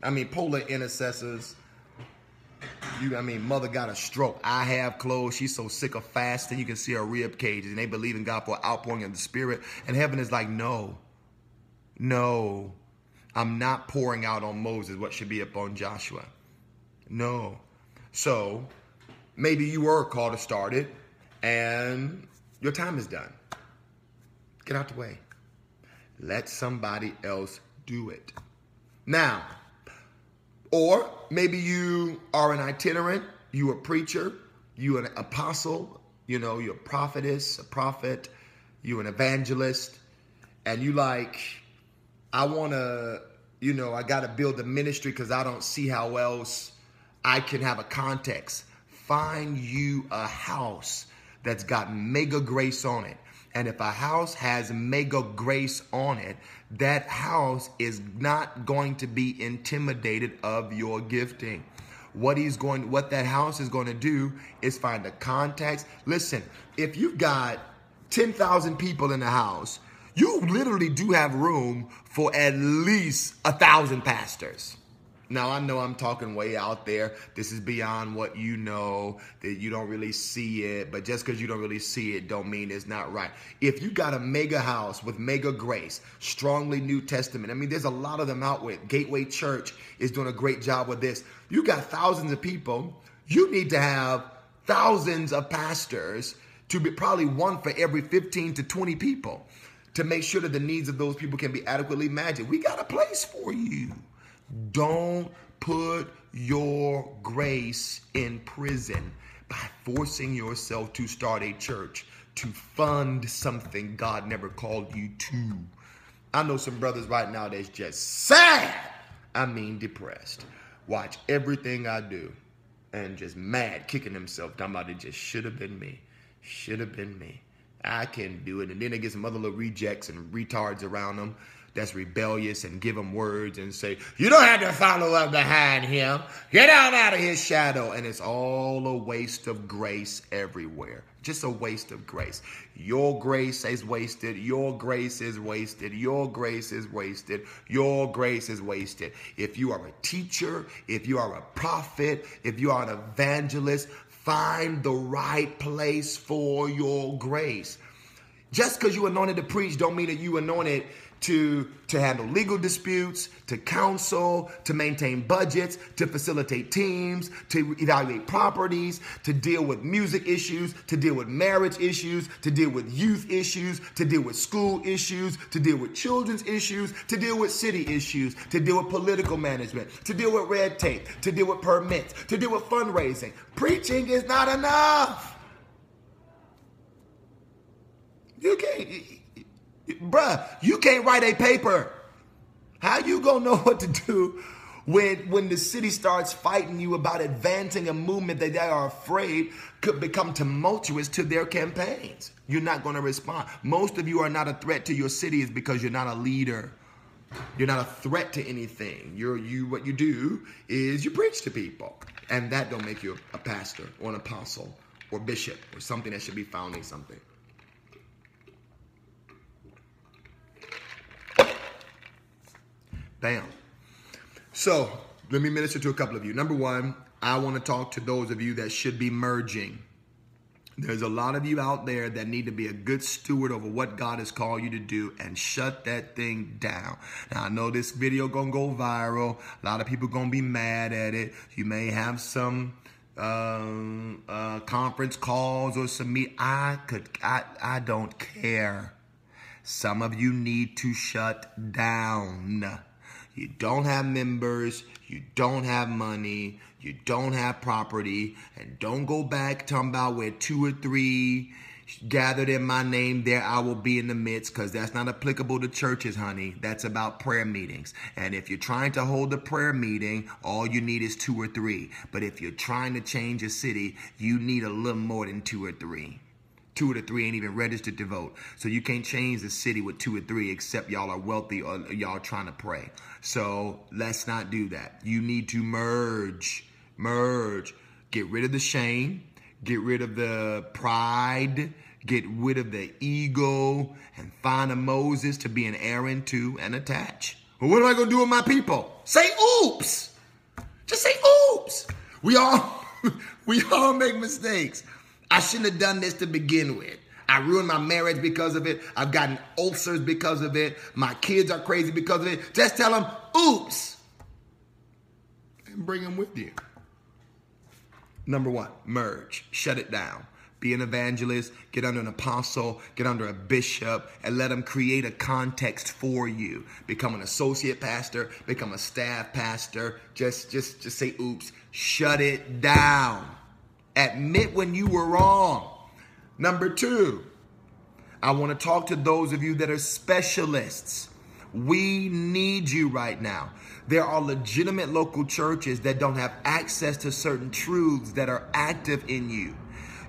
I mean, polar intercessors. Mother got a stroke. I have clothes. She's so sick of fasting. You can see her rib cages, and they believe in God for outpouring of the Spirit. And heaven is like, no, no, I'm not pouring out on Moses what should be upon Joshua. No. So maybe you were called to start it and your time is done. Get out the way. Let somebody else do it. Now, or maybe you are an itinerant, you a preacher, you an apostle, you know, you're a prophetess, a prophet, you an evangelist, and you like, I want to, you know, I got to build a ministry because I don't see how else I can have a context. Find you a house that's got mega grace on it. And if a house has mega grace on it, that house is not going to be intimidated of your gifting. What that house is going to do is find a context. Listen, if you've got 10,000 people in the house, you literally do have room for at least 1,000 pastors. Now, I know I'm talking way out there. This is beyond what you know, that you don't really see it. But just because you don't really see it don't mean it's not right. If you got a mega house with mega grace, strongly New Testament. I mean, there's a lot of them out with. Gateway Church is doing a great job with this. You got thousands of people. You need to have thousands of pastors to be probably one for every 15 to 20 people to make sure that the needs of those people can be adequately matched. We got a place for you. Don't put your grace in prison by forcing yourself to start a church, to fund something God never called you to. I know some brothers right now that's just sad. I mean, depressed. Watch everything I do and just mad, kicking himself. Talking about it just should have been me. Should have been me. I can do it. And then they get some other little rejects and retards around them that's rebellious and give them words and say, you don't have to follow up behind him. Get on out of his shadow. And it's all a waste of grace everywhere. Just a waste of grace. Your grace is wasted. Your grace is wasted. Your grace is wasted. Your grace is wasted. If you are a teacher, if you are a prophet, if you are an evangelist, find the right place for your grace. Just because you anointed to preach don't mean that you anointed to handle legal disputes, to counsel, to maintain budgets, to facilitate teams, to evaluate properties, to deal with music issues, to deal with marriage issues, to deal with youth issues, to deal with school issues, to deal with children's issues, to deal with city issues, to deal with political management, to deal with red tape, to deal with permits, to deal with fundraising. Preaching is not enough. You can't, bruh, you can't write a paper. How you gonna know what to do when the city starts fighting you about advancing a movement that they are afraid could become tumultuous to their campaigns? You're not gonna respond. Most of you are not a threat to your cities because you're not a leader. You're not a threat to anything. What you do is you preach to people. And that don't make you a pastor or an apostle or bishop or something that should be founding something. Bam. So let me minister to a couple of you. Number one, I want to talk to those of you that should be merging. There's a lot of you out there that need to be a good steward over what God has called you to do and shut that thing down. Now, I know this video going to go viral. A lot of people going to be mad at it. You may have some conference calls or some meet. I don't care. Some of you need to shut down. You don't have members, you don't have money, you don't have property, and don't go back talking about where 2 or 3 gathered in my name, there I will be in the midst, because that's not applicable to churches, honey. That's about prayer meetings. And if you're trying to hold a prayer meeting, all you need is 2 or 3. But if you're trying to change a city, you need a little more than 2 or 3. 2 or 3 ain't even registered to vote. So you can't change the city with 2 or 3 except y'all are wealthy or y'all trying to pray. So let's not do that. You need to merge. Merge. Get rid of the shame. Get rid of the pride. Get rid of the ego. And find a Moses to be an Aaron to and attach. Well, what am I going to do with my people? Say oops. Just say oops. We all make mistakes. I shouldn't have done this to begin with. I ruined my marriage because of it. I've gotten ulcers because of it. My kids are crazy because of it. Just tell them, oops, and bring them with you. Number one, merge. Shut it down. Be an evangelist. Get under an apostle. Get under a bishop. And let them create a context for you. Become an associate pastor. Become a staff pastor. Just say oops. Shut it down. Admit when you were wrong. Number two, I want to talk to those of you that are specialists. We need you right now. There are legitimate local churches that don't have access to certain truths that are active in you.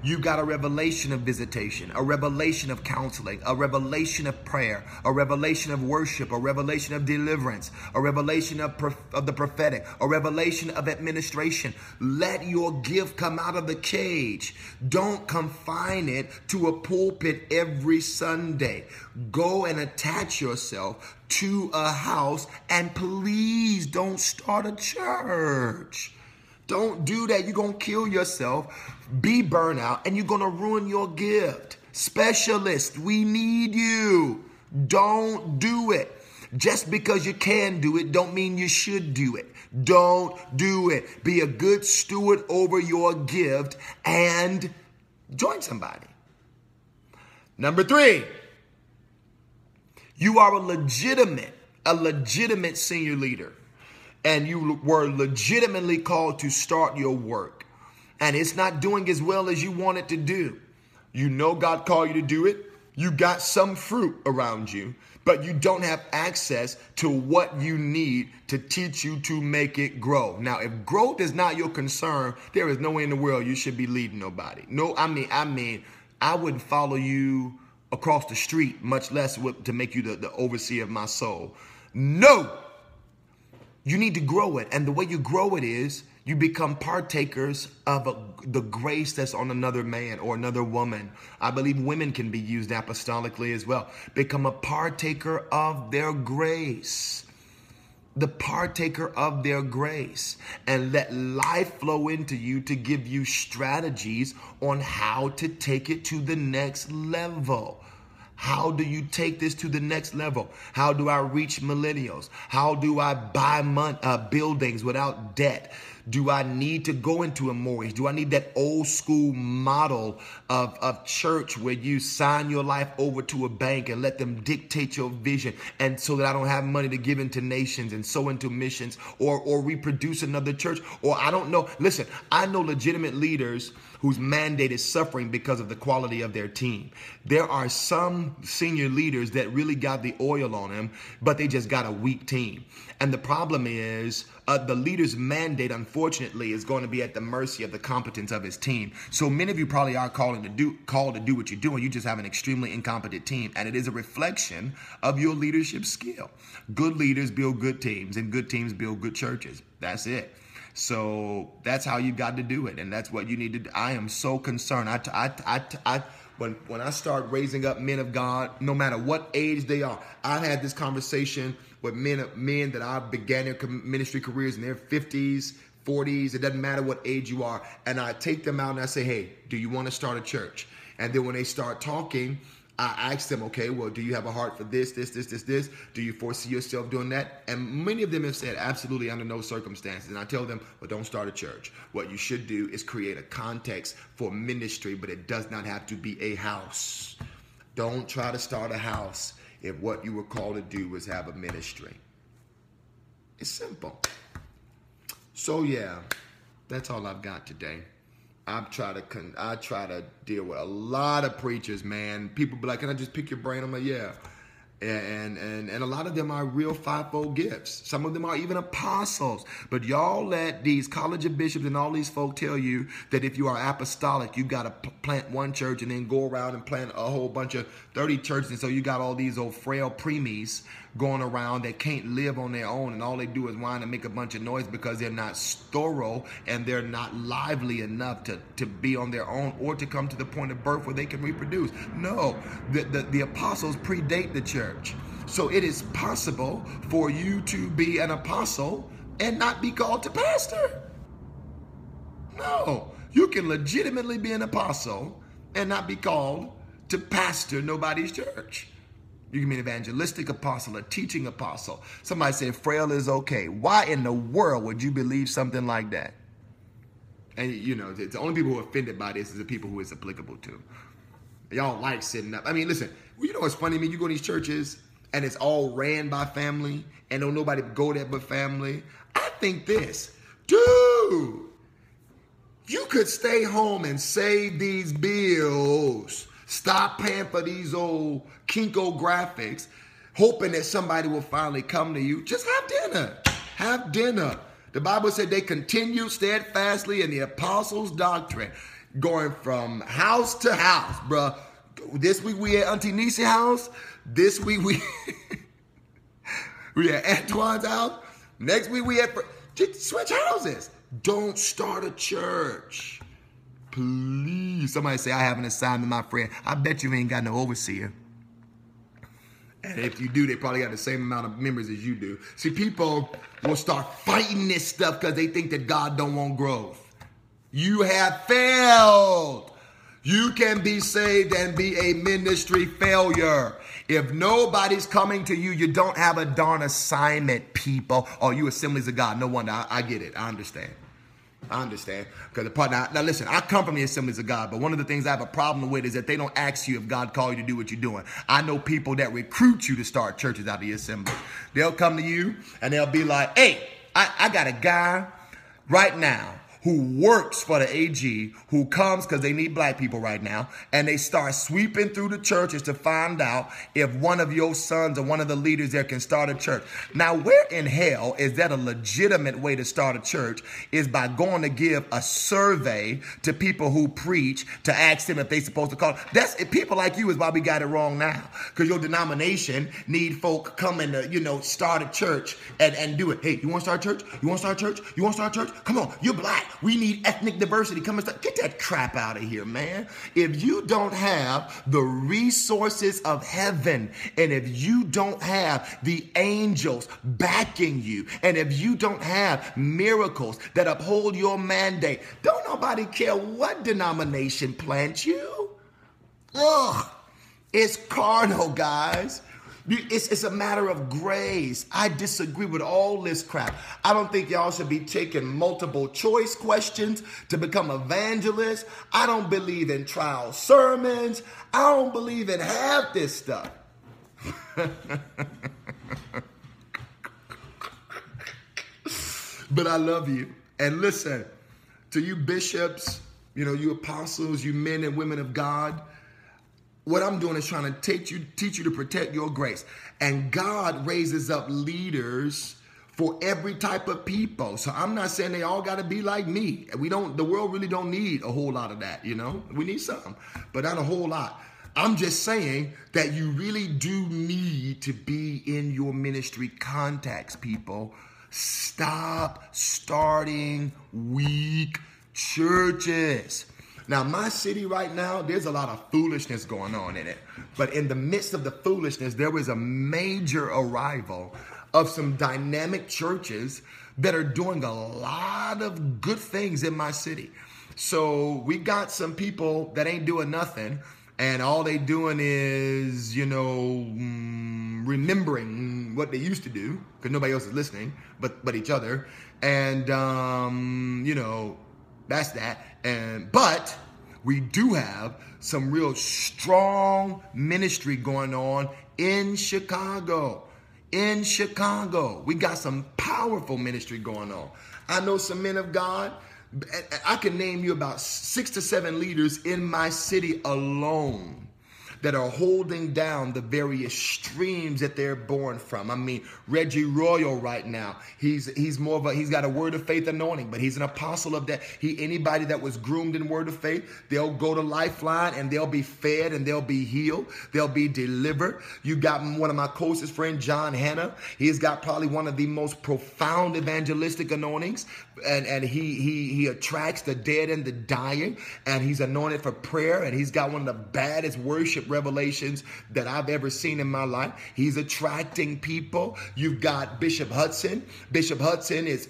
You got a revelation of visitation, a revelation of counseling, a revelation of prayer, a revelation of worship, a revelation of deliverance, a revelation of the prophetic, a revelation of administration. Let your gift come out of the cage. Don't confine it to a pulpit every Sunday. Go and attach yourself to a house, and please don't start a church. Don't do that. You're going to kill yourself, be burnout, and you're going to ruin your gift. Specialist, we need you. Don't do it. Just because you can do it don't mean you should do it. Don't do it. Be a good steward over your gift and join somebody. Number three, you are a legitimate senior leader. And you were legitimately called to start your work. And it's not doing as well as you want it to do. You know God called you to do it. You got some fruit around you, but you don't have access to what you need to teach you to make it grow. Now, if growth is not your concern, there is no way in the world you should be leading nobody. No, I mean, I wouldn't follow you across the street, much less to make you the overseer of my soul. No. You need to grow it. And the way you grow it is you become partakers of the grace that's on another man or another woman. I believe women can be used apostolically as well. Become a partaker of their grace. The partaker of their grace. And let life flow into you to give you strategies on how to take it to the next level. How do you take this to the next level? How do I reach millennials? How do I buy buildings without debt? Do I need to go into a mortgage? Do I need that old school model of church where you sign your life over to a bank and let them dictate your vision, and so that I don't have money to give into nations and sow into missions or reproduce another church? Or I don't know. Listen, I know legitimate leaders whose mandate is suffering because of the quality of their team. There are some young senior leaders that really got the oil on them, but they just got a weak team. And the problem is the leader's mandate, unfortunately, is going to be at the mercy of the competence of his team. So many of you probably are called to do what you're doing. You just have an extremely incompetent team, and it is a reflection of your leadership skill. Good leaders build good teams, and good teams build good churches. That's it. So that's how you got to do it, and that's what you need to do. I am so concerned. When I start raising up men of God, no matter what age they are, I've had this conversation with men that I began their ministry careers in their 50s, 40s. It doesn't matter what age you are. And I take them out and I say, hey, do you want to start a church? And then when they start talking, I ask them, okay, well, do you have a heart for this? Do you foresee yourself doing that? And many of them have said, absolutely, under no circumstances. And I tell them, well, don't start a church. What you should do is create a context for ministry, but it does not have to be a house. Don't try to start a house if what you were called to do was have a ministry. It's simple. So, yeah, that's all I've got today. I try to deal with a lot of preachers, man. People be like, can I just pick your brain? I'm like, yeah. And a lot of them are real fivefold gifts. Some of them are even apostles. But y'all let these college of bishops and all these folk tell you that if you are apostolic, you got to plant one church and then go around and plant a whole bunch of 30 churches. And so you got all these old frail preemies going around that can't live on their own. And all they do is whine and make a bunch of noise because they're not thorough and they're not lively enough to be on their own or to come to the point of birth where they can reproduce. No, the apostles predate the church. So it is possible for you to be an apostle and not be called to pastor. No, you can legitimately be an apostle and not be called to pastor nobody's church. You can be an evangelistic apostle, a teaching apostle. Somebody said frail is okay. Why in the world would you believe something like that? And you know, the only people who are offended by this is the people who it's applicable to. Y'all like sitting up. I mean, listen, you know what's funny? I mean, you go to these churches and it's all ran by family and don't nobody go there but family. I think this, dude, you could stay home and save these bills. Stop paying for these old Kinko graphics, hoping that somebody will finally come to you. Just have dinner. Have dinner. The Bible said they continue steadfastly in the apostles' doctrine. Going from house to house, bruh. This week we at Auntie Nisi's house. This week we at Antoine's house. Next week we at... Just switch houses. Don't start a church. Please. Somebody say, I have an assignment, my friend. I bet you ain't got no overseer. And if you do, they probably got the same amount of members as you do. See, people will start fighting this stuff because they think that God don't want growth. You have failed. You can be saved and be a ministry failure. If nobody's coming to you, you don't have a darn assignment, people. Oh, you Assemblies of God. No wonder. I get it. I understand. I understand. Because now listen, I come from the Assemblies of God, but one of the things I have a problem with is that they don't ask you if God called you to do what you're doing. I know people that recruit you to start churches out of the Assembly. They'll come to you and they'll be like, hey, I got a guy right now who works for the AG, who comes because they need black people right now, and they start sweeping through the churches to find out if one of your sons or one of the leaders there can start a church. Now, where in hell is that a legitimate way to start a church? Is by going to give a survey to people who preach to ask them if they're supposed to call. That's if people like you is why we got it wrong now, because your denomination need folk coming to, you know, start a church and do it. Hey, you want to start a church? You want to start a church? You want to start a church? Come on, you're black. We need ethnic diversity. Come and start. Get that crap out of here, man. If you don't have the resources of heaven, and if you don't have the angels backing you, and if you don't have miracles that uphold your mandate, don't nobody care what denomination plants you. Ugh. It's carnal, guys. It's a matter of grace. I disagree with all this crap. I don't think y'all should be taking multiple choice questions to become evangelists. I don't believe in trial sermons. I don't believe in half this stuff. But I love you. And listen, to you bishops, you know, you apostles, you men and women of God, What I'm doing is trying to teach you to protect your grace. And God raises up leaders for every type of people. So I'm not saying they all got to be like me. The world really don't need a whole lot of that, you know? We need something, but not a whole lot. I'm just saying that you really do need to be in your ministry contacts, people. Stop starting weak churches. Now, my city right now, there's a lot of foolishness going on in it. But in the midst of the foolishness, there was a major arrival of some dynamic churches that are doing a lot of good things in my city. So we got some people that ain't doing nothing. And all they doing is, you know, remembering what they used to do, because nobody else is listening but each other. And, you know, that's that. But we do have some real strong ministry going on in Chicago. In Chicago, we got some powerful ministry going on. I know some men of God. I can name you about 6 to 7 leaders in my city alone that are holding down the various streams that they're born from. I mean, Reggie Royal right now, he's got a word of faith anointing, but he's an apostle of that. Anybody that was groomed in word of faith, they'll go to Lifeline and they'll be fed and they'll be healed. They'll be delivered. You got one of my closest friends, John Hanna. He's got probably one of the most profound evangelistic anointings. And he attracts the dead and the dying, and he's anointed for prayer, and he's got one of the baddest worship revelations that I've ever seen in my life. He's attracting people. You've got Bishop Hudson. Bishop Hudson is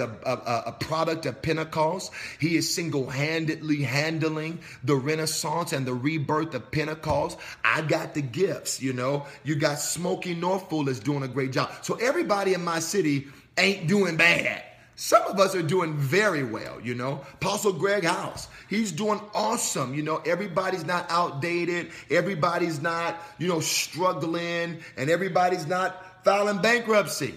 a product of Pentecost. He is single-handedly handling the renaissance and the rebirth of Pentecost. I got the gifts, you know. You got Smokey Norfolk is doing a great job. So everybody in my city ain't doing bad. Some of us are doing very well, you know. Apostle Greg House, he's doing awesome, you know. Everybody's not outdated. Everybody's not, you know, struggling. And everybody's not filing bankruptcy.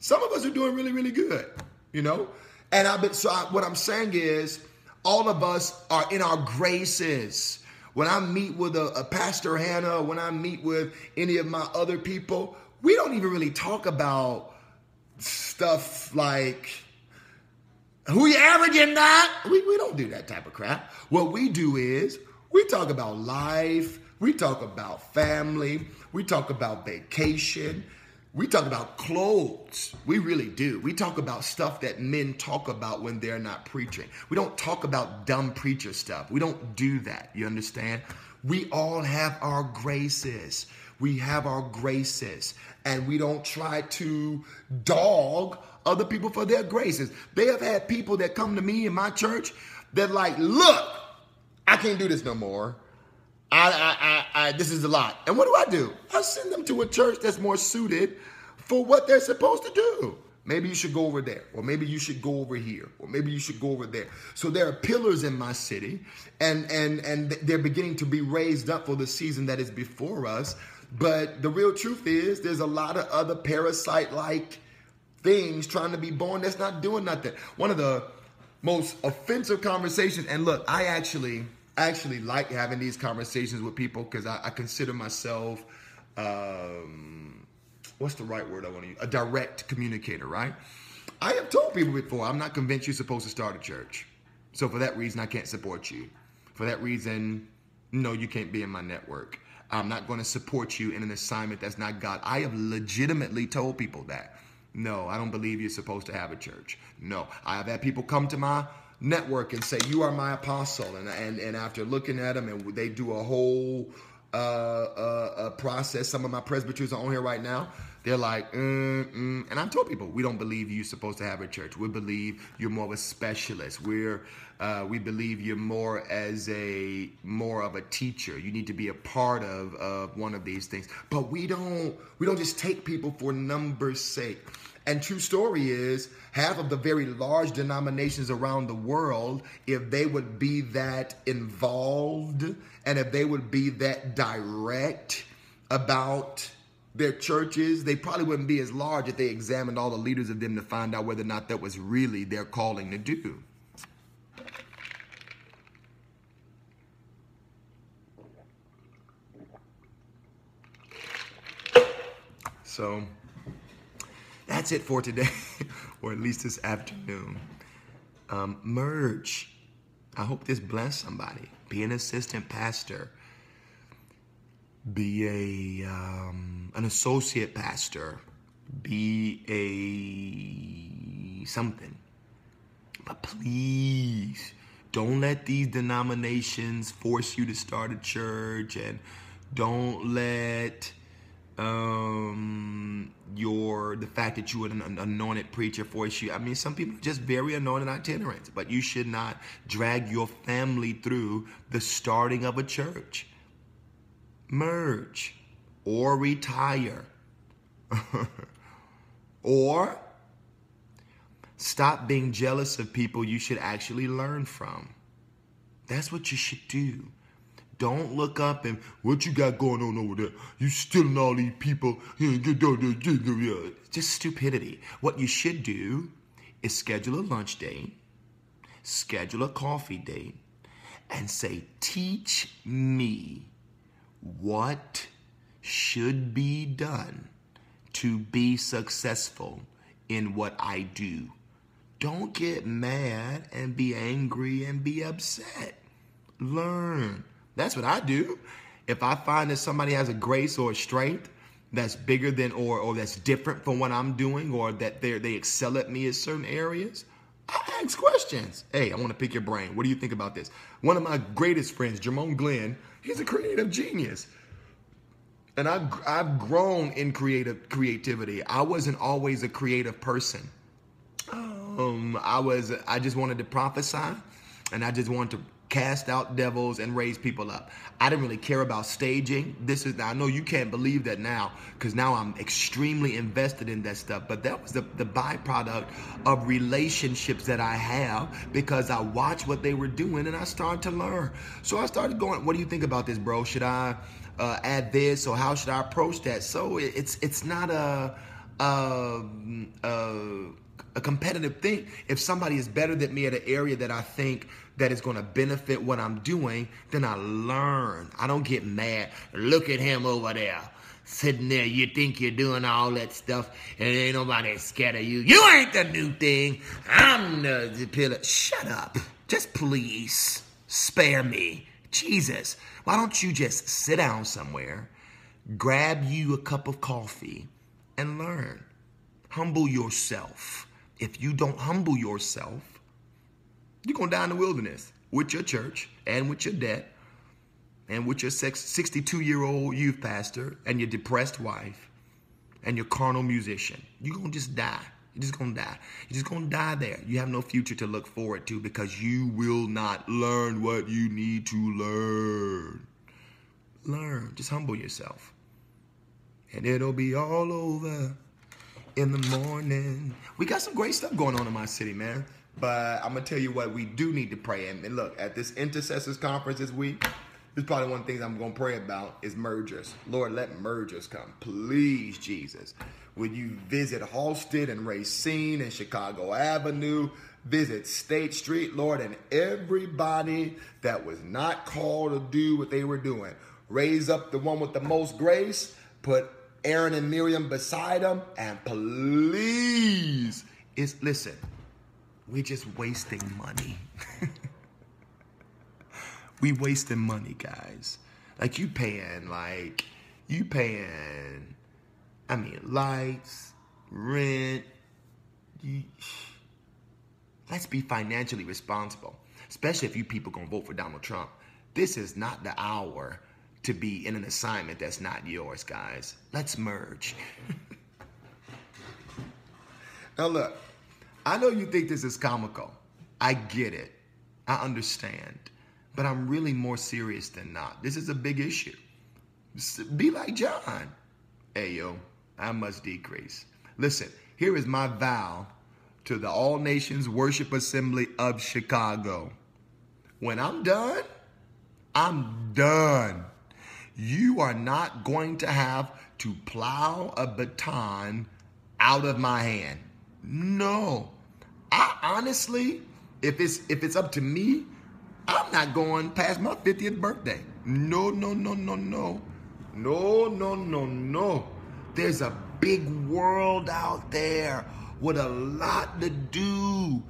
Some of us are doing really, really good, you know. And what I'm saying is all of us are in our graces. When I meet with a Pastor Hannah, when I meet with any of my other people, we don't even really talk about stuff like, who you arrogant at? We don't do that type of crap. What we do is we talk about life. We talk about family. We talk about vacation. We talk about clothes. We really do. We talk about stuff that men talk about when they're not preaching. We don't talk about dumb preacher stuff. We don't do that. You understand? We all have our graces. We have our graces, and we don't try to dog other people for their graces. They have had people that come to me in my church that like, look, I can't do this no more. This is a lot. And what do? I send them to a church that's more suited for what they're supposed to do. Maybe you should go over there, or maybe you should go over here, or maybe you should go over there. So there are pillars in my city, and they're beginning to be raised up for the season that is before us. But the real truth is there's a lot of other parasite-like things trying to be born that's not doing nothing. One of the most offensive conversations, and look, I actually like having these conversations with people because I consider myself, what's the right word I want to use? A direct communicator, right? I have told people before, I'm not convinced you're supposed to start a church. So for that reason, I can't support you. For that reason, no, you can't be in my network. I'm not going to support you in an assignment that's not God. I have legitimately told people that. No, I don't believe you're supposed to have a church. No, I have had people come to my network and say, you are my apostle. And after looking at them, and they do a whole process. Some of my presbyters are on here right now. They're like, and I've told people, we don't believe you're supposed to have a church. We believe you're more of a specialist. We believe you're more of a teacher. You need to be a part of one of these things. But we don't just take people for numbers' sake. And true story is, half of the very large denominations around the world, if they would be that involved and if they would be that direct about their churches, they probably wouldn't be as large if they examined all the leaders of them to find out whether or not that was really their calling to do. So that's it for today, or at least this afternoon. Merge. I hope this blessed somebody. Be an assistant pastor. Be an associate pastor. Be a something. But please, don't let these denominations force you to start a church, and don't let the fact that you were an anointed preacher force you. I mean, some people are just very anointed itinerants, but you should not drag your family through the starting of a church. Merge or retire. Or stop being jealous of people you should actually learn from. That's what you should do. Don't look up and, what you got going on over there? You stealing all these people. Just stupidity. What you should do is schedule a lunch date, schedule a coffee date, and say, teach me what should be done to be successful in what I do. Don't get mad and be angry and be upset. Learn. That's what I do. If I find that somebody has a grace or a strength that's bigger than or that's different from what I'm doing, or that they excel at me in certain areas, I ask questions. Hey, I want to pick your brain. What do you think about this? One of my greatest friends, Jermone Glenn, he's a creative genius. And I've grown in creativity. I wasn't always a creative person. I just wanted to prophesy, and I just wanted to cast out devils and raise people up. I didn't really care about staging. I know you can't believe that now, because now I'm extremely invested in that stuff. But that was the byproduct of relationships that I have, because I watched what they were doing and I started to learn. So I started going, what do you think about this, bro? Should I add this, or how should I approach that? So it's not a competitive thing. If somebody is better than me at an area that I think that is going to benefit what I'm doing, then I learn. I don't get mad. Look at him over there, sitting there. You think you're doing all that stuff, and ain't nobody scared of you. You ain't the new thing. I'm the pillar. Shut up. Just please spare me. Jesus, why don't you just sit down somewhere, grab you a cup of coffee, and learn. Humble yourself. If you don't humble yourself, you're going to die in the wilderness with your church and with your debt and with your 62-year-old youth pastor and your depressed wife and your carnal musician. You're going to just die. You're just going to die. You're just going to die there. You have no future to look forward to, because you will not learn what you need to learn. Learn. Just humble yourself. And it'll be all over in the morning. We got some great stuff going on in my city, man. But I'm going to tell you what, we do need to pray. And look, at this Intercessors Conference this week, this is probably one of the things I'm going to pray about is mergers. Lord, let mergers come. Please, Jesus. When you visit Halsted and Racine and Chicago Avenue, visit State Street, Lord, and everybody that was not called to do what they were doing. Raise up the one with the most grace. Put Aaron and Miriam beside them, and please, listen, we're just wasting money. We wasting money, guys. Like, you paying, I mean, lights, rent. Let's be financially responsible, especially if you people gonna vote for Donald Trump. This is not the hour to be in an assignment that's not yours, guys. Let's merge. Now look, I know you think this is comical. I get it. I understand. But I'm really more serious than not. This is a big issue. Be like John. Hey, yo, I must decrease. Listen, here is my vow to the All Nations Worship Assembly of Chicago. When I'm done, I'm done. You are not going to have to plow a baton out of my hand. No. I honestly, if it's up to me, I'm not going past my 50th birthday. No, no, no, no, no. No, no, no, no. There's a big world out there with a lot to do,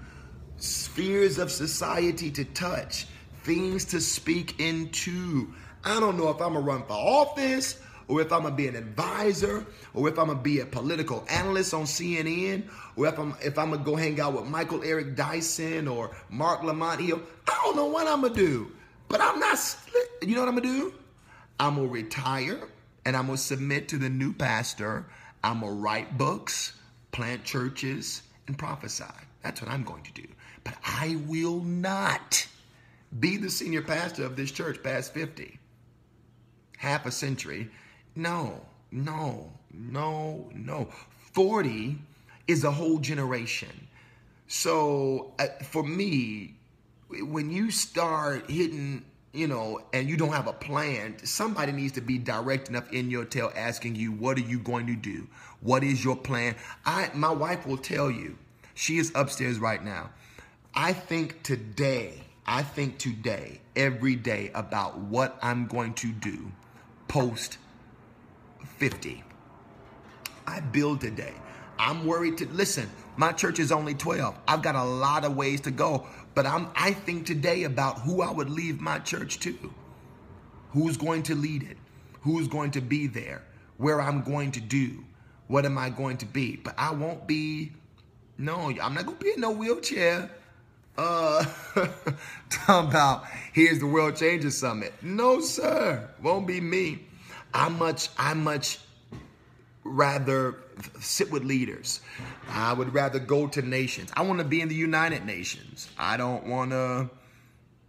spheres of society to touch, things to speak into. I don't know if I'm gonna run for office, or if I'm gonna be an advisor, or if I'm gonna be a political analyst on CNN, or if I'm gonna go hang out with Michael Eric Dyson or Mark Lamont Hill. I don't know what I'm gonna do, but I'm not, you know what I'm gonna do? I'm gonna retire and I'm gonna submit to the new pastor. I'm gonna write books, plant churches, and prophesy. That's what I'm going to do. But I will not be the senior pastor of this church past 50, half a century. No. 40 is a whole generation. So for me, when you start hitting, you know, and you don't have a plan, somebody needs to be direct enough in your tail asking you, what are you going to do? What is your plan? My wife will tell you, she is upstairs right now. I think today, every day about what I'm going to do post 50. I build today. I'm worried to listen. My church is only 12. I've got a lot of ways to go, but I think today about who I would leave my church to, who's going to lead it, who's going to be there, where I'm going to do, what am I going to be? But I won't be. No, I'm not gonna be in no wheelchair. Talking about here's the World Changers Summit. No, sir, won't be me. I much rather sit with leaders. I would rather go to nations. I want to be in the United Nations. I don't want to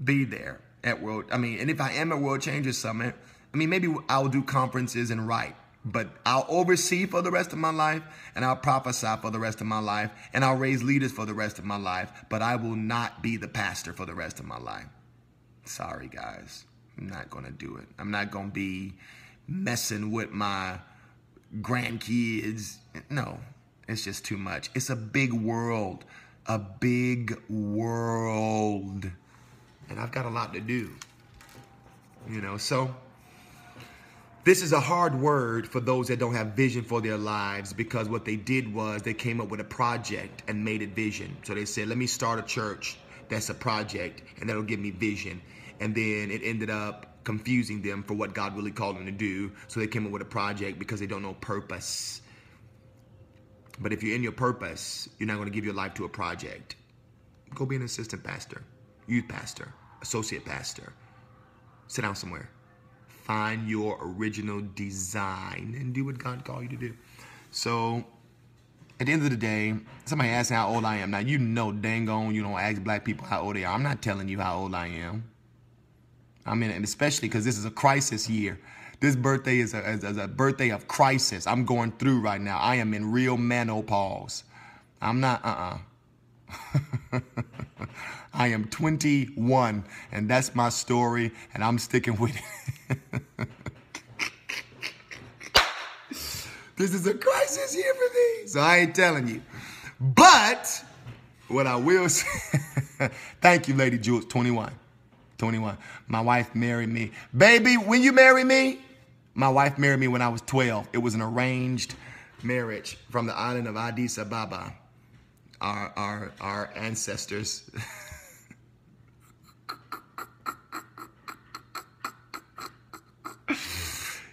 be there at World. I mean, and if I am at World Changers Summit, I mean, maybe I'll do conferences and write, but I'll oversee for the rest of my life, and I'll prophesy for the rest of my life, and I'll raise leaders for the rest of my life, but I will not be the pastor for the rest of my life. Sorry, guys. I'm not going to do it. I'm not going to be messing with my grandkids. No, it's just too much. It's a big world, and I've got a lot to do, you know. So this is a hard word for those that don't have vision for their lives, because what they did was they came up with a project and made it vision. So they said, let me start a church that's a project and that'll give me vision. And then it ended up confusing them for what God really called them to do. So they came up with a project because they don't know purpose. But if you're in your purpose, you're not going to give your life to a project. Go be an assistant pastor, youth pastor, associate pastor. Sit down somewhere. Find your original design and do what God called you to do. So at the end of the day, somebody asked me how old I am. Now, you know dang on you don't ask black people how old they are. I'm not telling you how old I am. I mean, and especially because this is a crisis year. This birthday is a birthday of crisis I'm going through right now. I am in real menopause. I'm not, I am 21, and that's my story, and I'm sticking with it. This is a crisis year for me, so I ain't telling you. But what I will say, thank you, Lady Jules, 21. My wife married me. Baby, when you marry me, my wife married me when I was 12. It was an arranged marriage from the island of Addis Ababa. Our ancestors.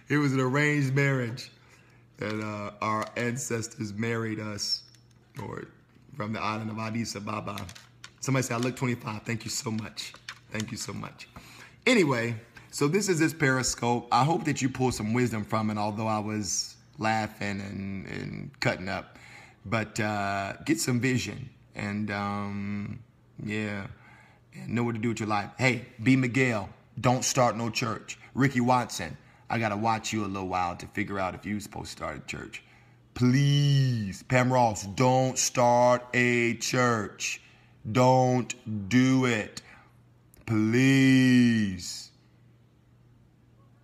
It was an arranged marriage. And our ancestors married us, Lord, from the island of Addis Ababa. Somebody said, I look 25. Thank you so much. Thank you so much. Anyway, so this is this Periscope. I hope that you pull some wisdom from it, although I was laughing and cutting up. But get some vision and, yeah, and know what to do with your life. Hey, B. Miguel, don't start no church. Ricky Watson, I got to watch you a little while to figure out if you're supposed to start a church. Please, Pam Ross, don't start a church. Don't do it. Please.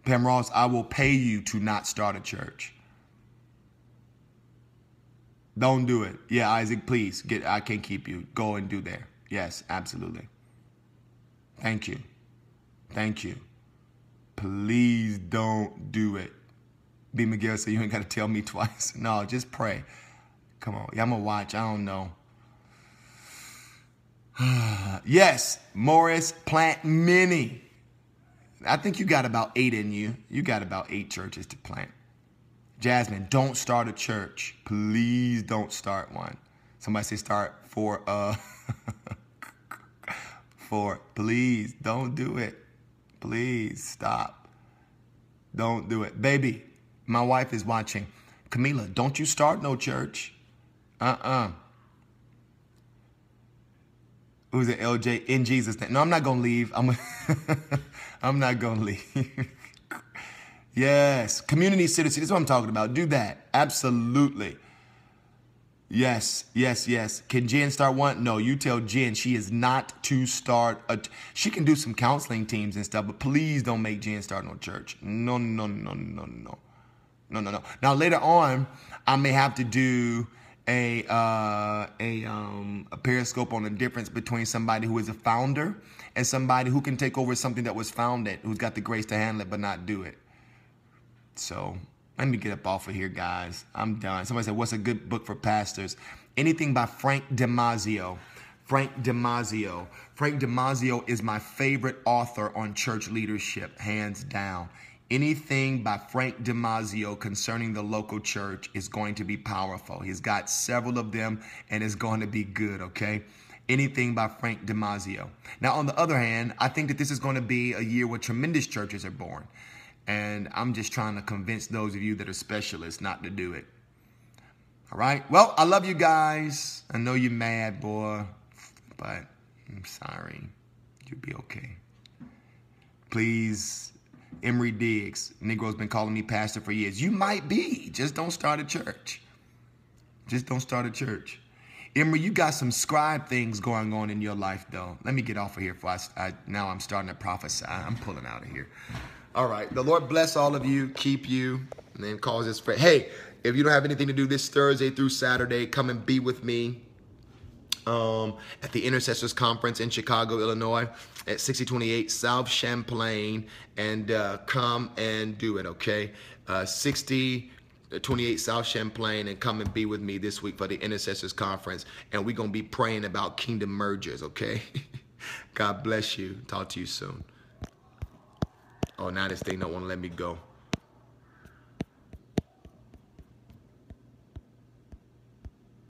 Pam Ross, I will pay you to not start a church. Don't do it. Yeah, Isaac, please. I can't keep you. Go and do there. Yes, absolutely. Thank you. Thank you. Please don't do it. B. McGill said, you ain't got to tell me twice. No, just pray. Come on. I'm going to watch. I don't know. Yes, Morris Plant Mini. I think you got about 8 in you. You got about 8 churches to plant. Jasmine, don't start a church. Please don't start one. Somebody say start for. Please don't do it. Please stop. Don't do it. Baby, my wife is watching. Camila, don't you start no church. Who's an LJ in Jesus' name? No, I'm not going to leave. I'm not going to leave. Yes. Community citizen. That's what I'm talking about. Do that. Absolutely. Yes. Yes. Yes. Can Jen start one? No, you tell Jen she is not to start. She can do some counseling teams and stuff, but please don't make Jen start no church. No, no, no, no, no. No, no, no. Now, later on, I may have to do a periscope on the difference between somebody who is a founder and somebody who can take over something that was founded, who's got the grace to handle it but not do it. So let me get up off of here, guys. I'm done. Somebody said, what's a good book for pastors? Anything by Frank DiMaggio. Frank DiMaggio. Frank DiMaggio is my favorite author on church leadership, hands down. Anything by Frank DiMaggio concerning the local church is going to be powerful. He's got several of them, and it's going to be good, okay? Anything by Frank DiMaggio. Now, on the other hand, I think that this is going to be a year where tremendous churches are born, and I'm just trying to convince those of you that are specialists not to do it. All right? Well, I love you guys. I know you're mad, boy, but I'm sorry. You'll be okay. Please. Emery Diggs, Negro's been calling me pastor for years. You might be. Just don't start a church. Just don't start a church. Emery, you got some scribe things going on in your life, though. Let me get off of here before now I'm starting to prophesy. I'm pulling out of here. All right. The Lord bless all of you, keep you, and then cause us friend. Hey, if you don't have anything to do this Thursday through Saturday, come and be with me at the Intercessors Conference in Chicago, Illinois, at 6028 South Champlain, and come and do it, okay? 6028 South Champlain, and come and be with me this week for the Intercessors Conference, and we're going to be praying about kingdom mergers, okay? God bless you. Talk to you soon. Oh, now this thing don't want to let me go.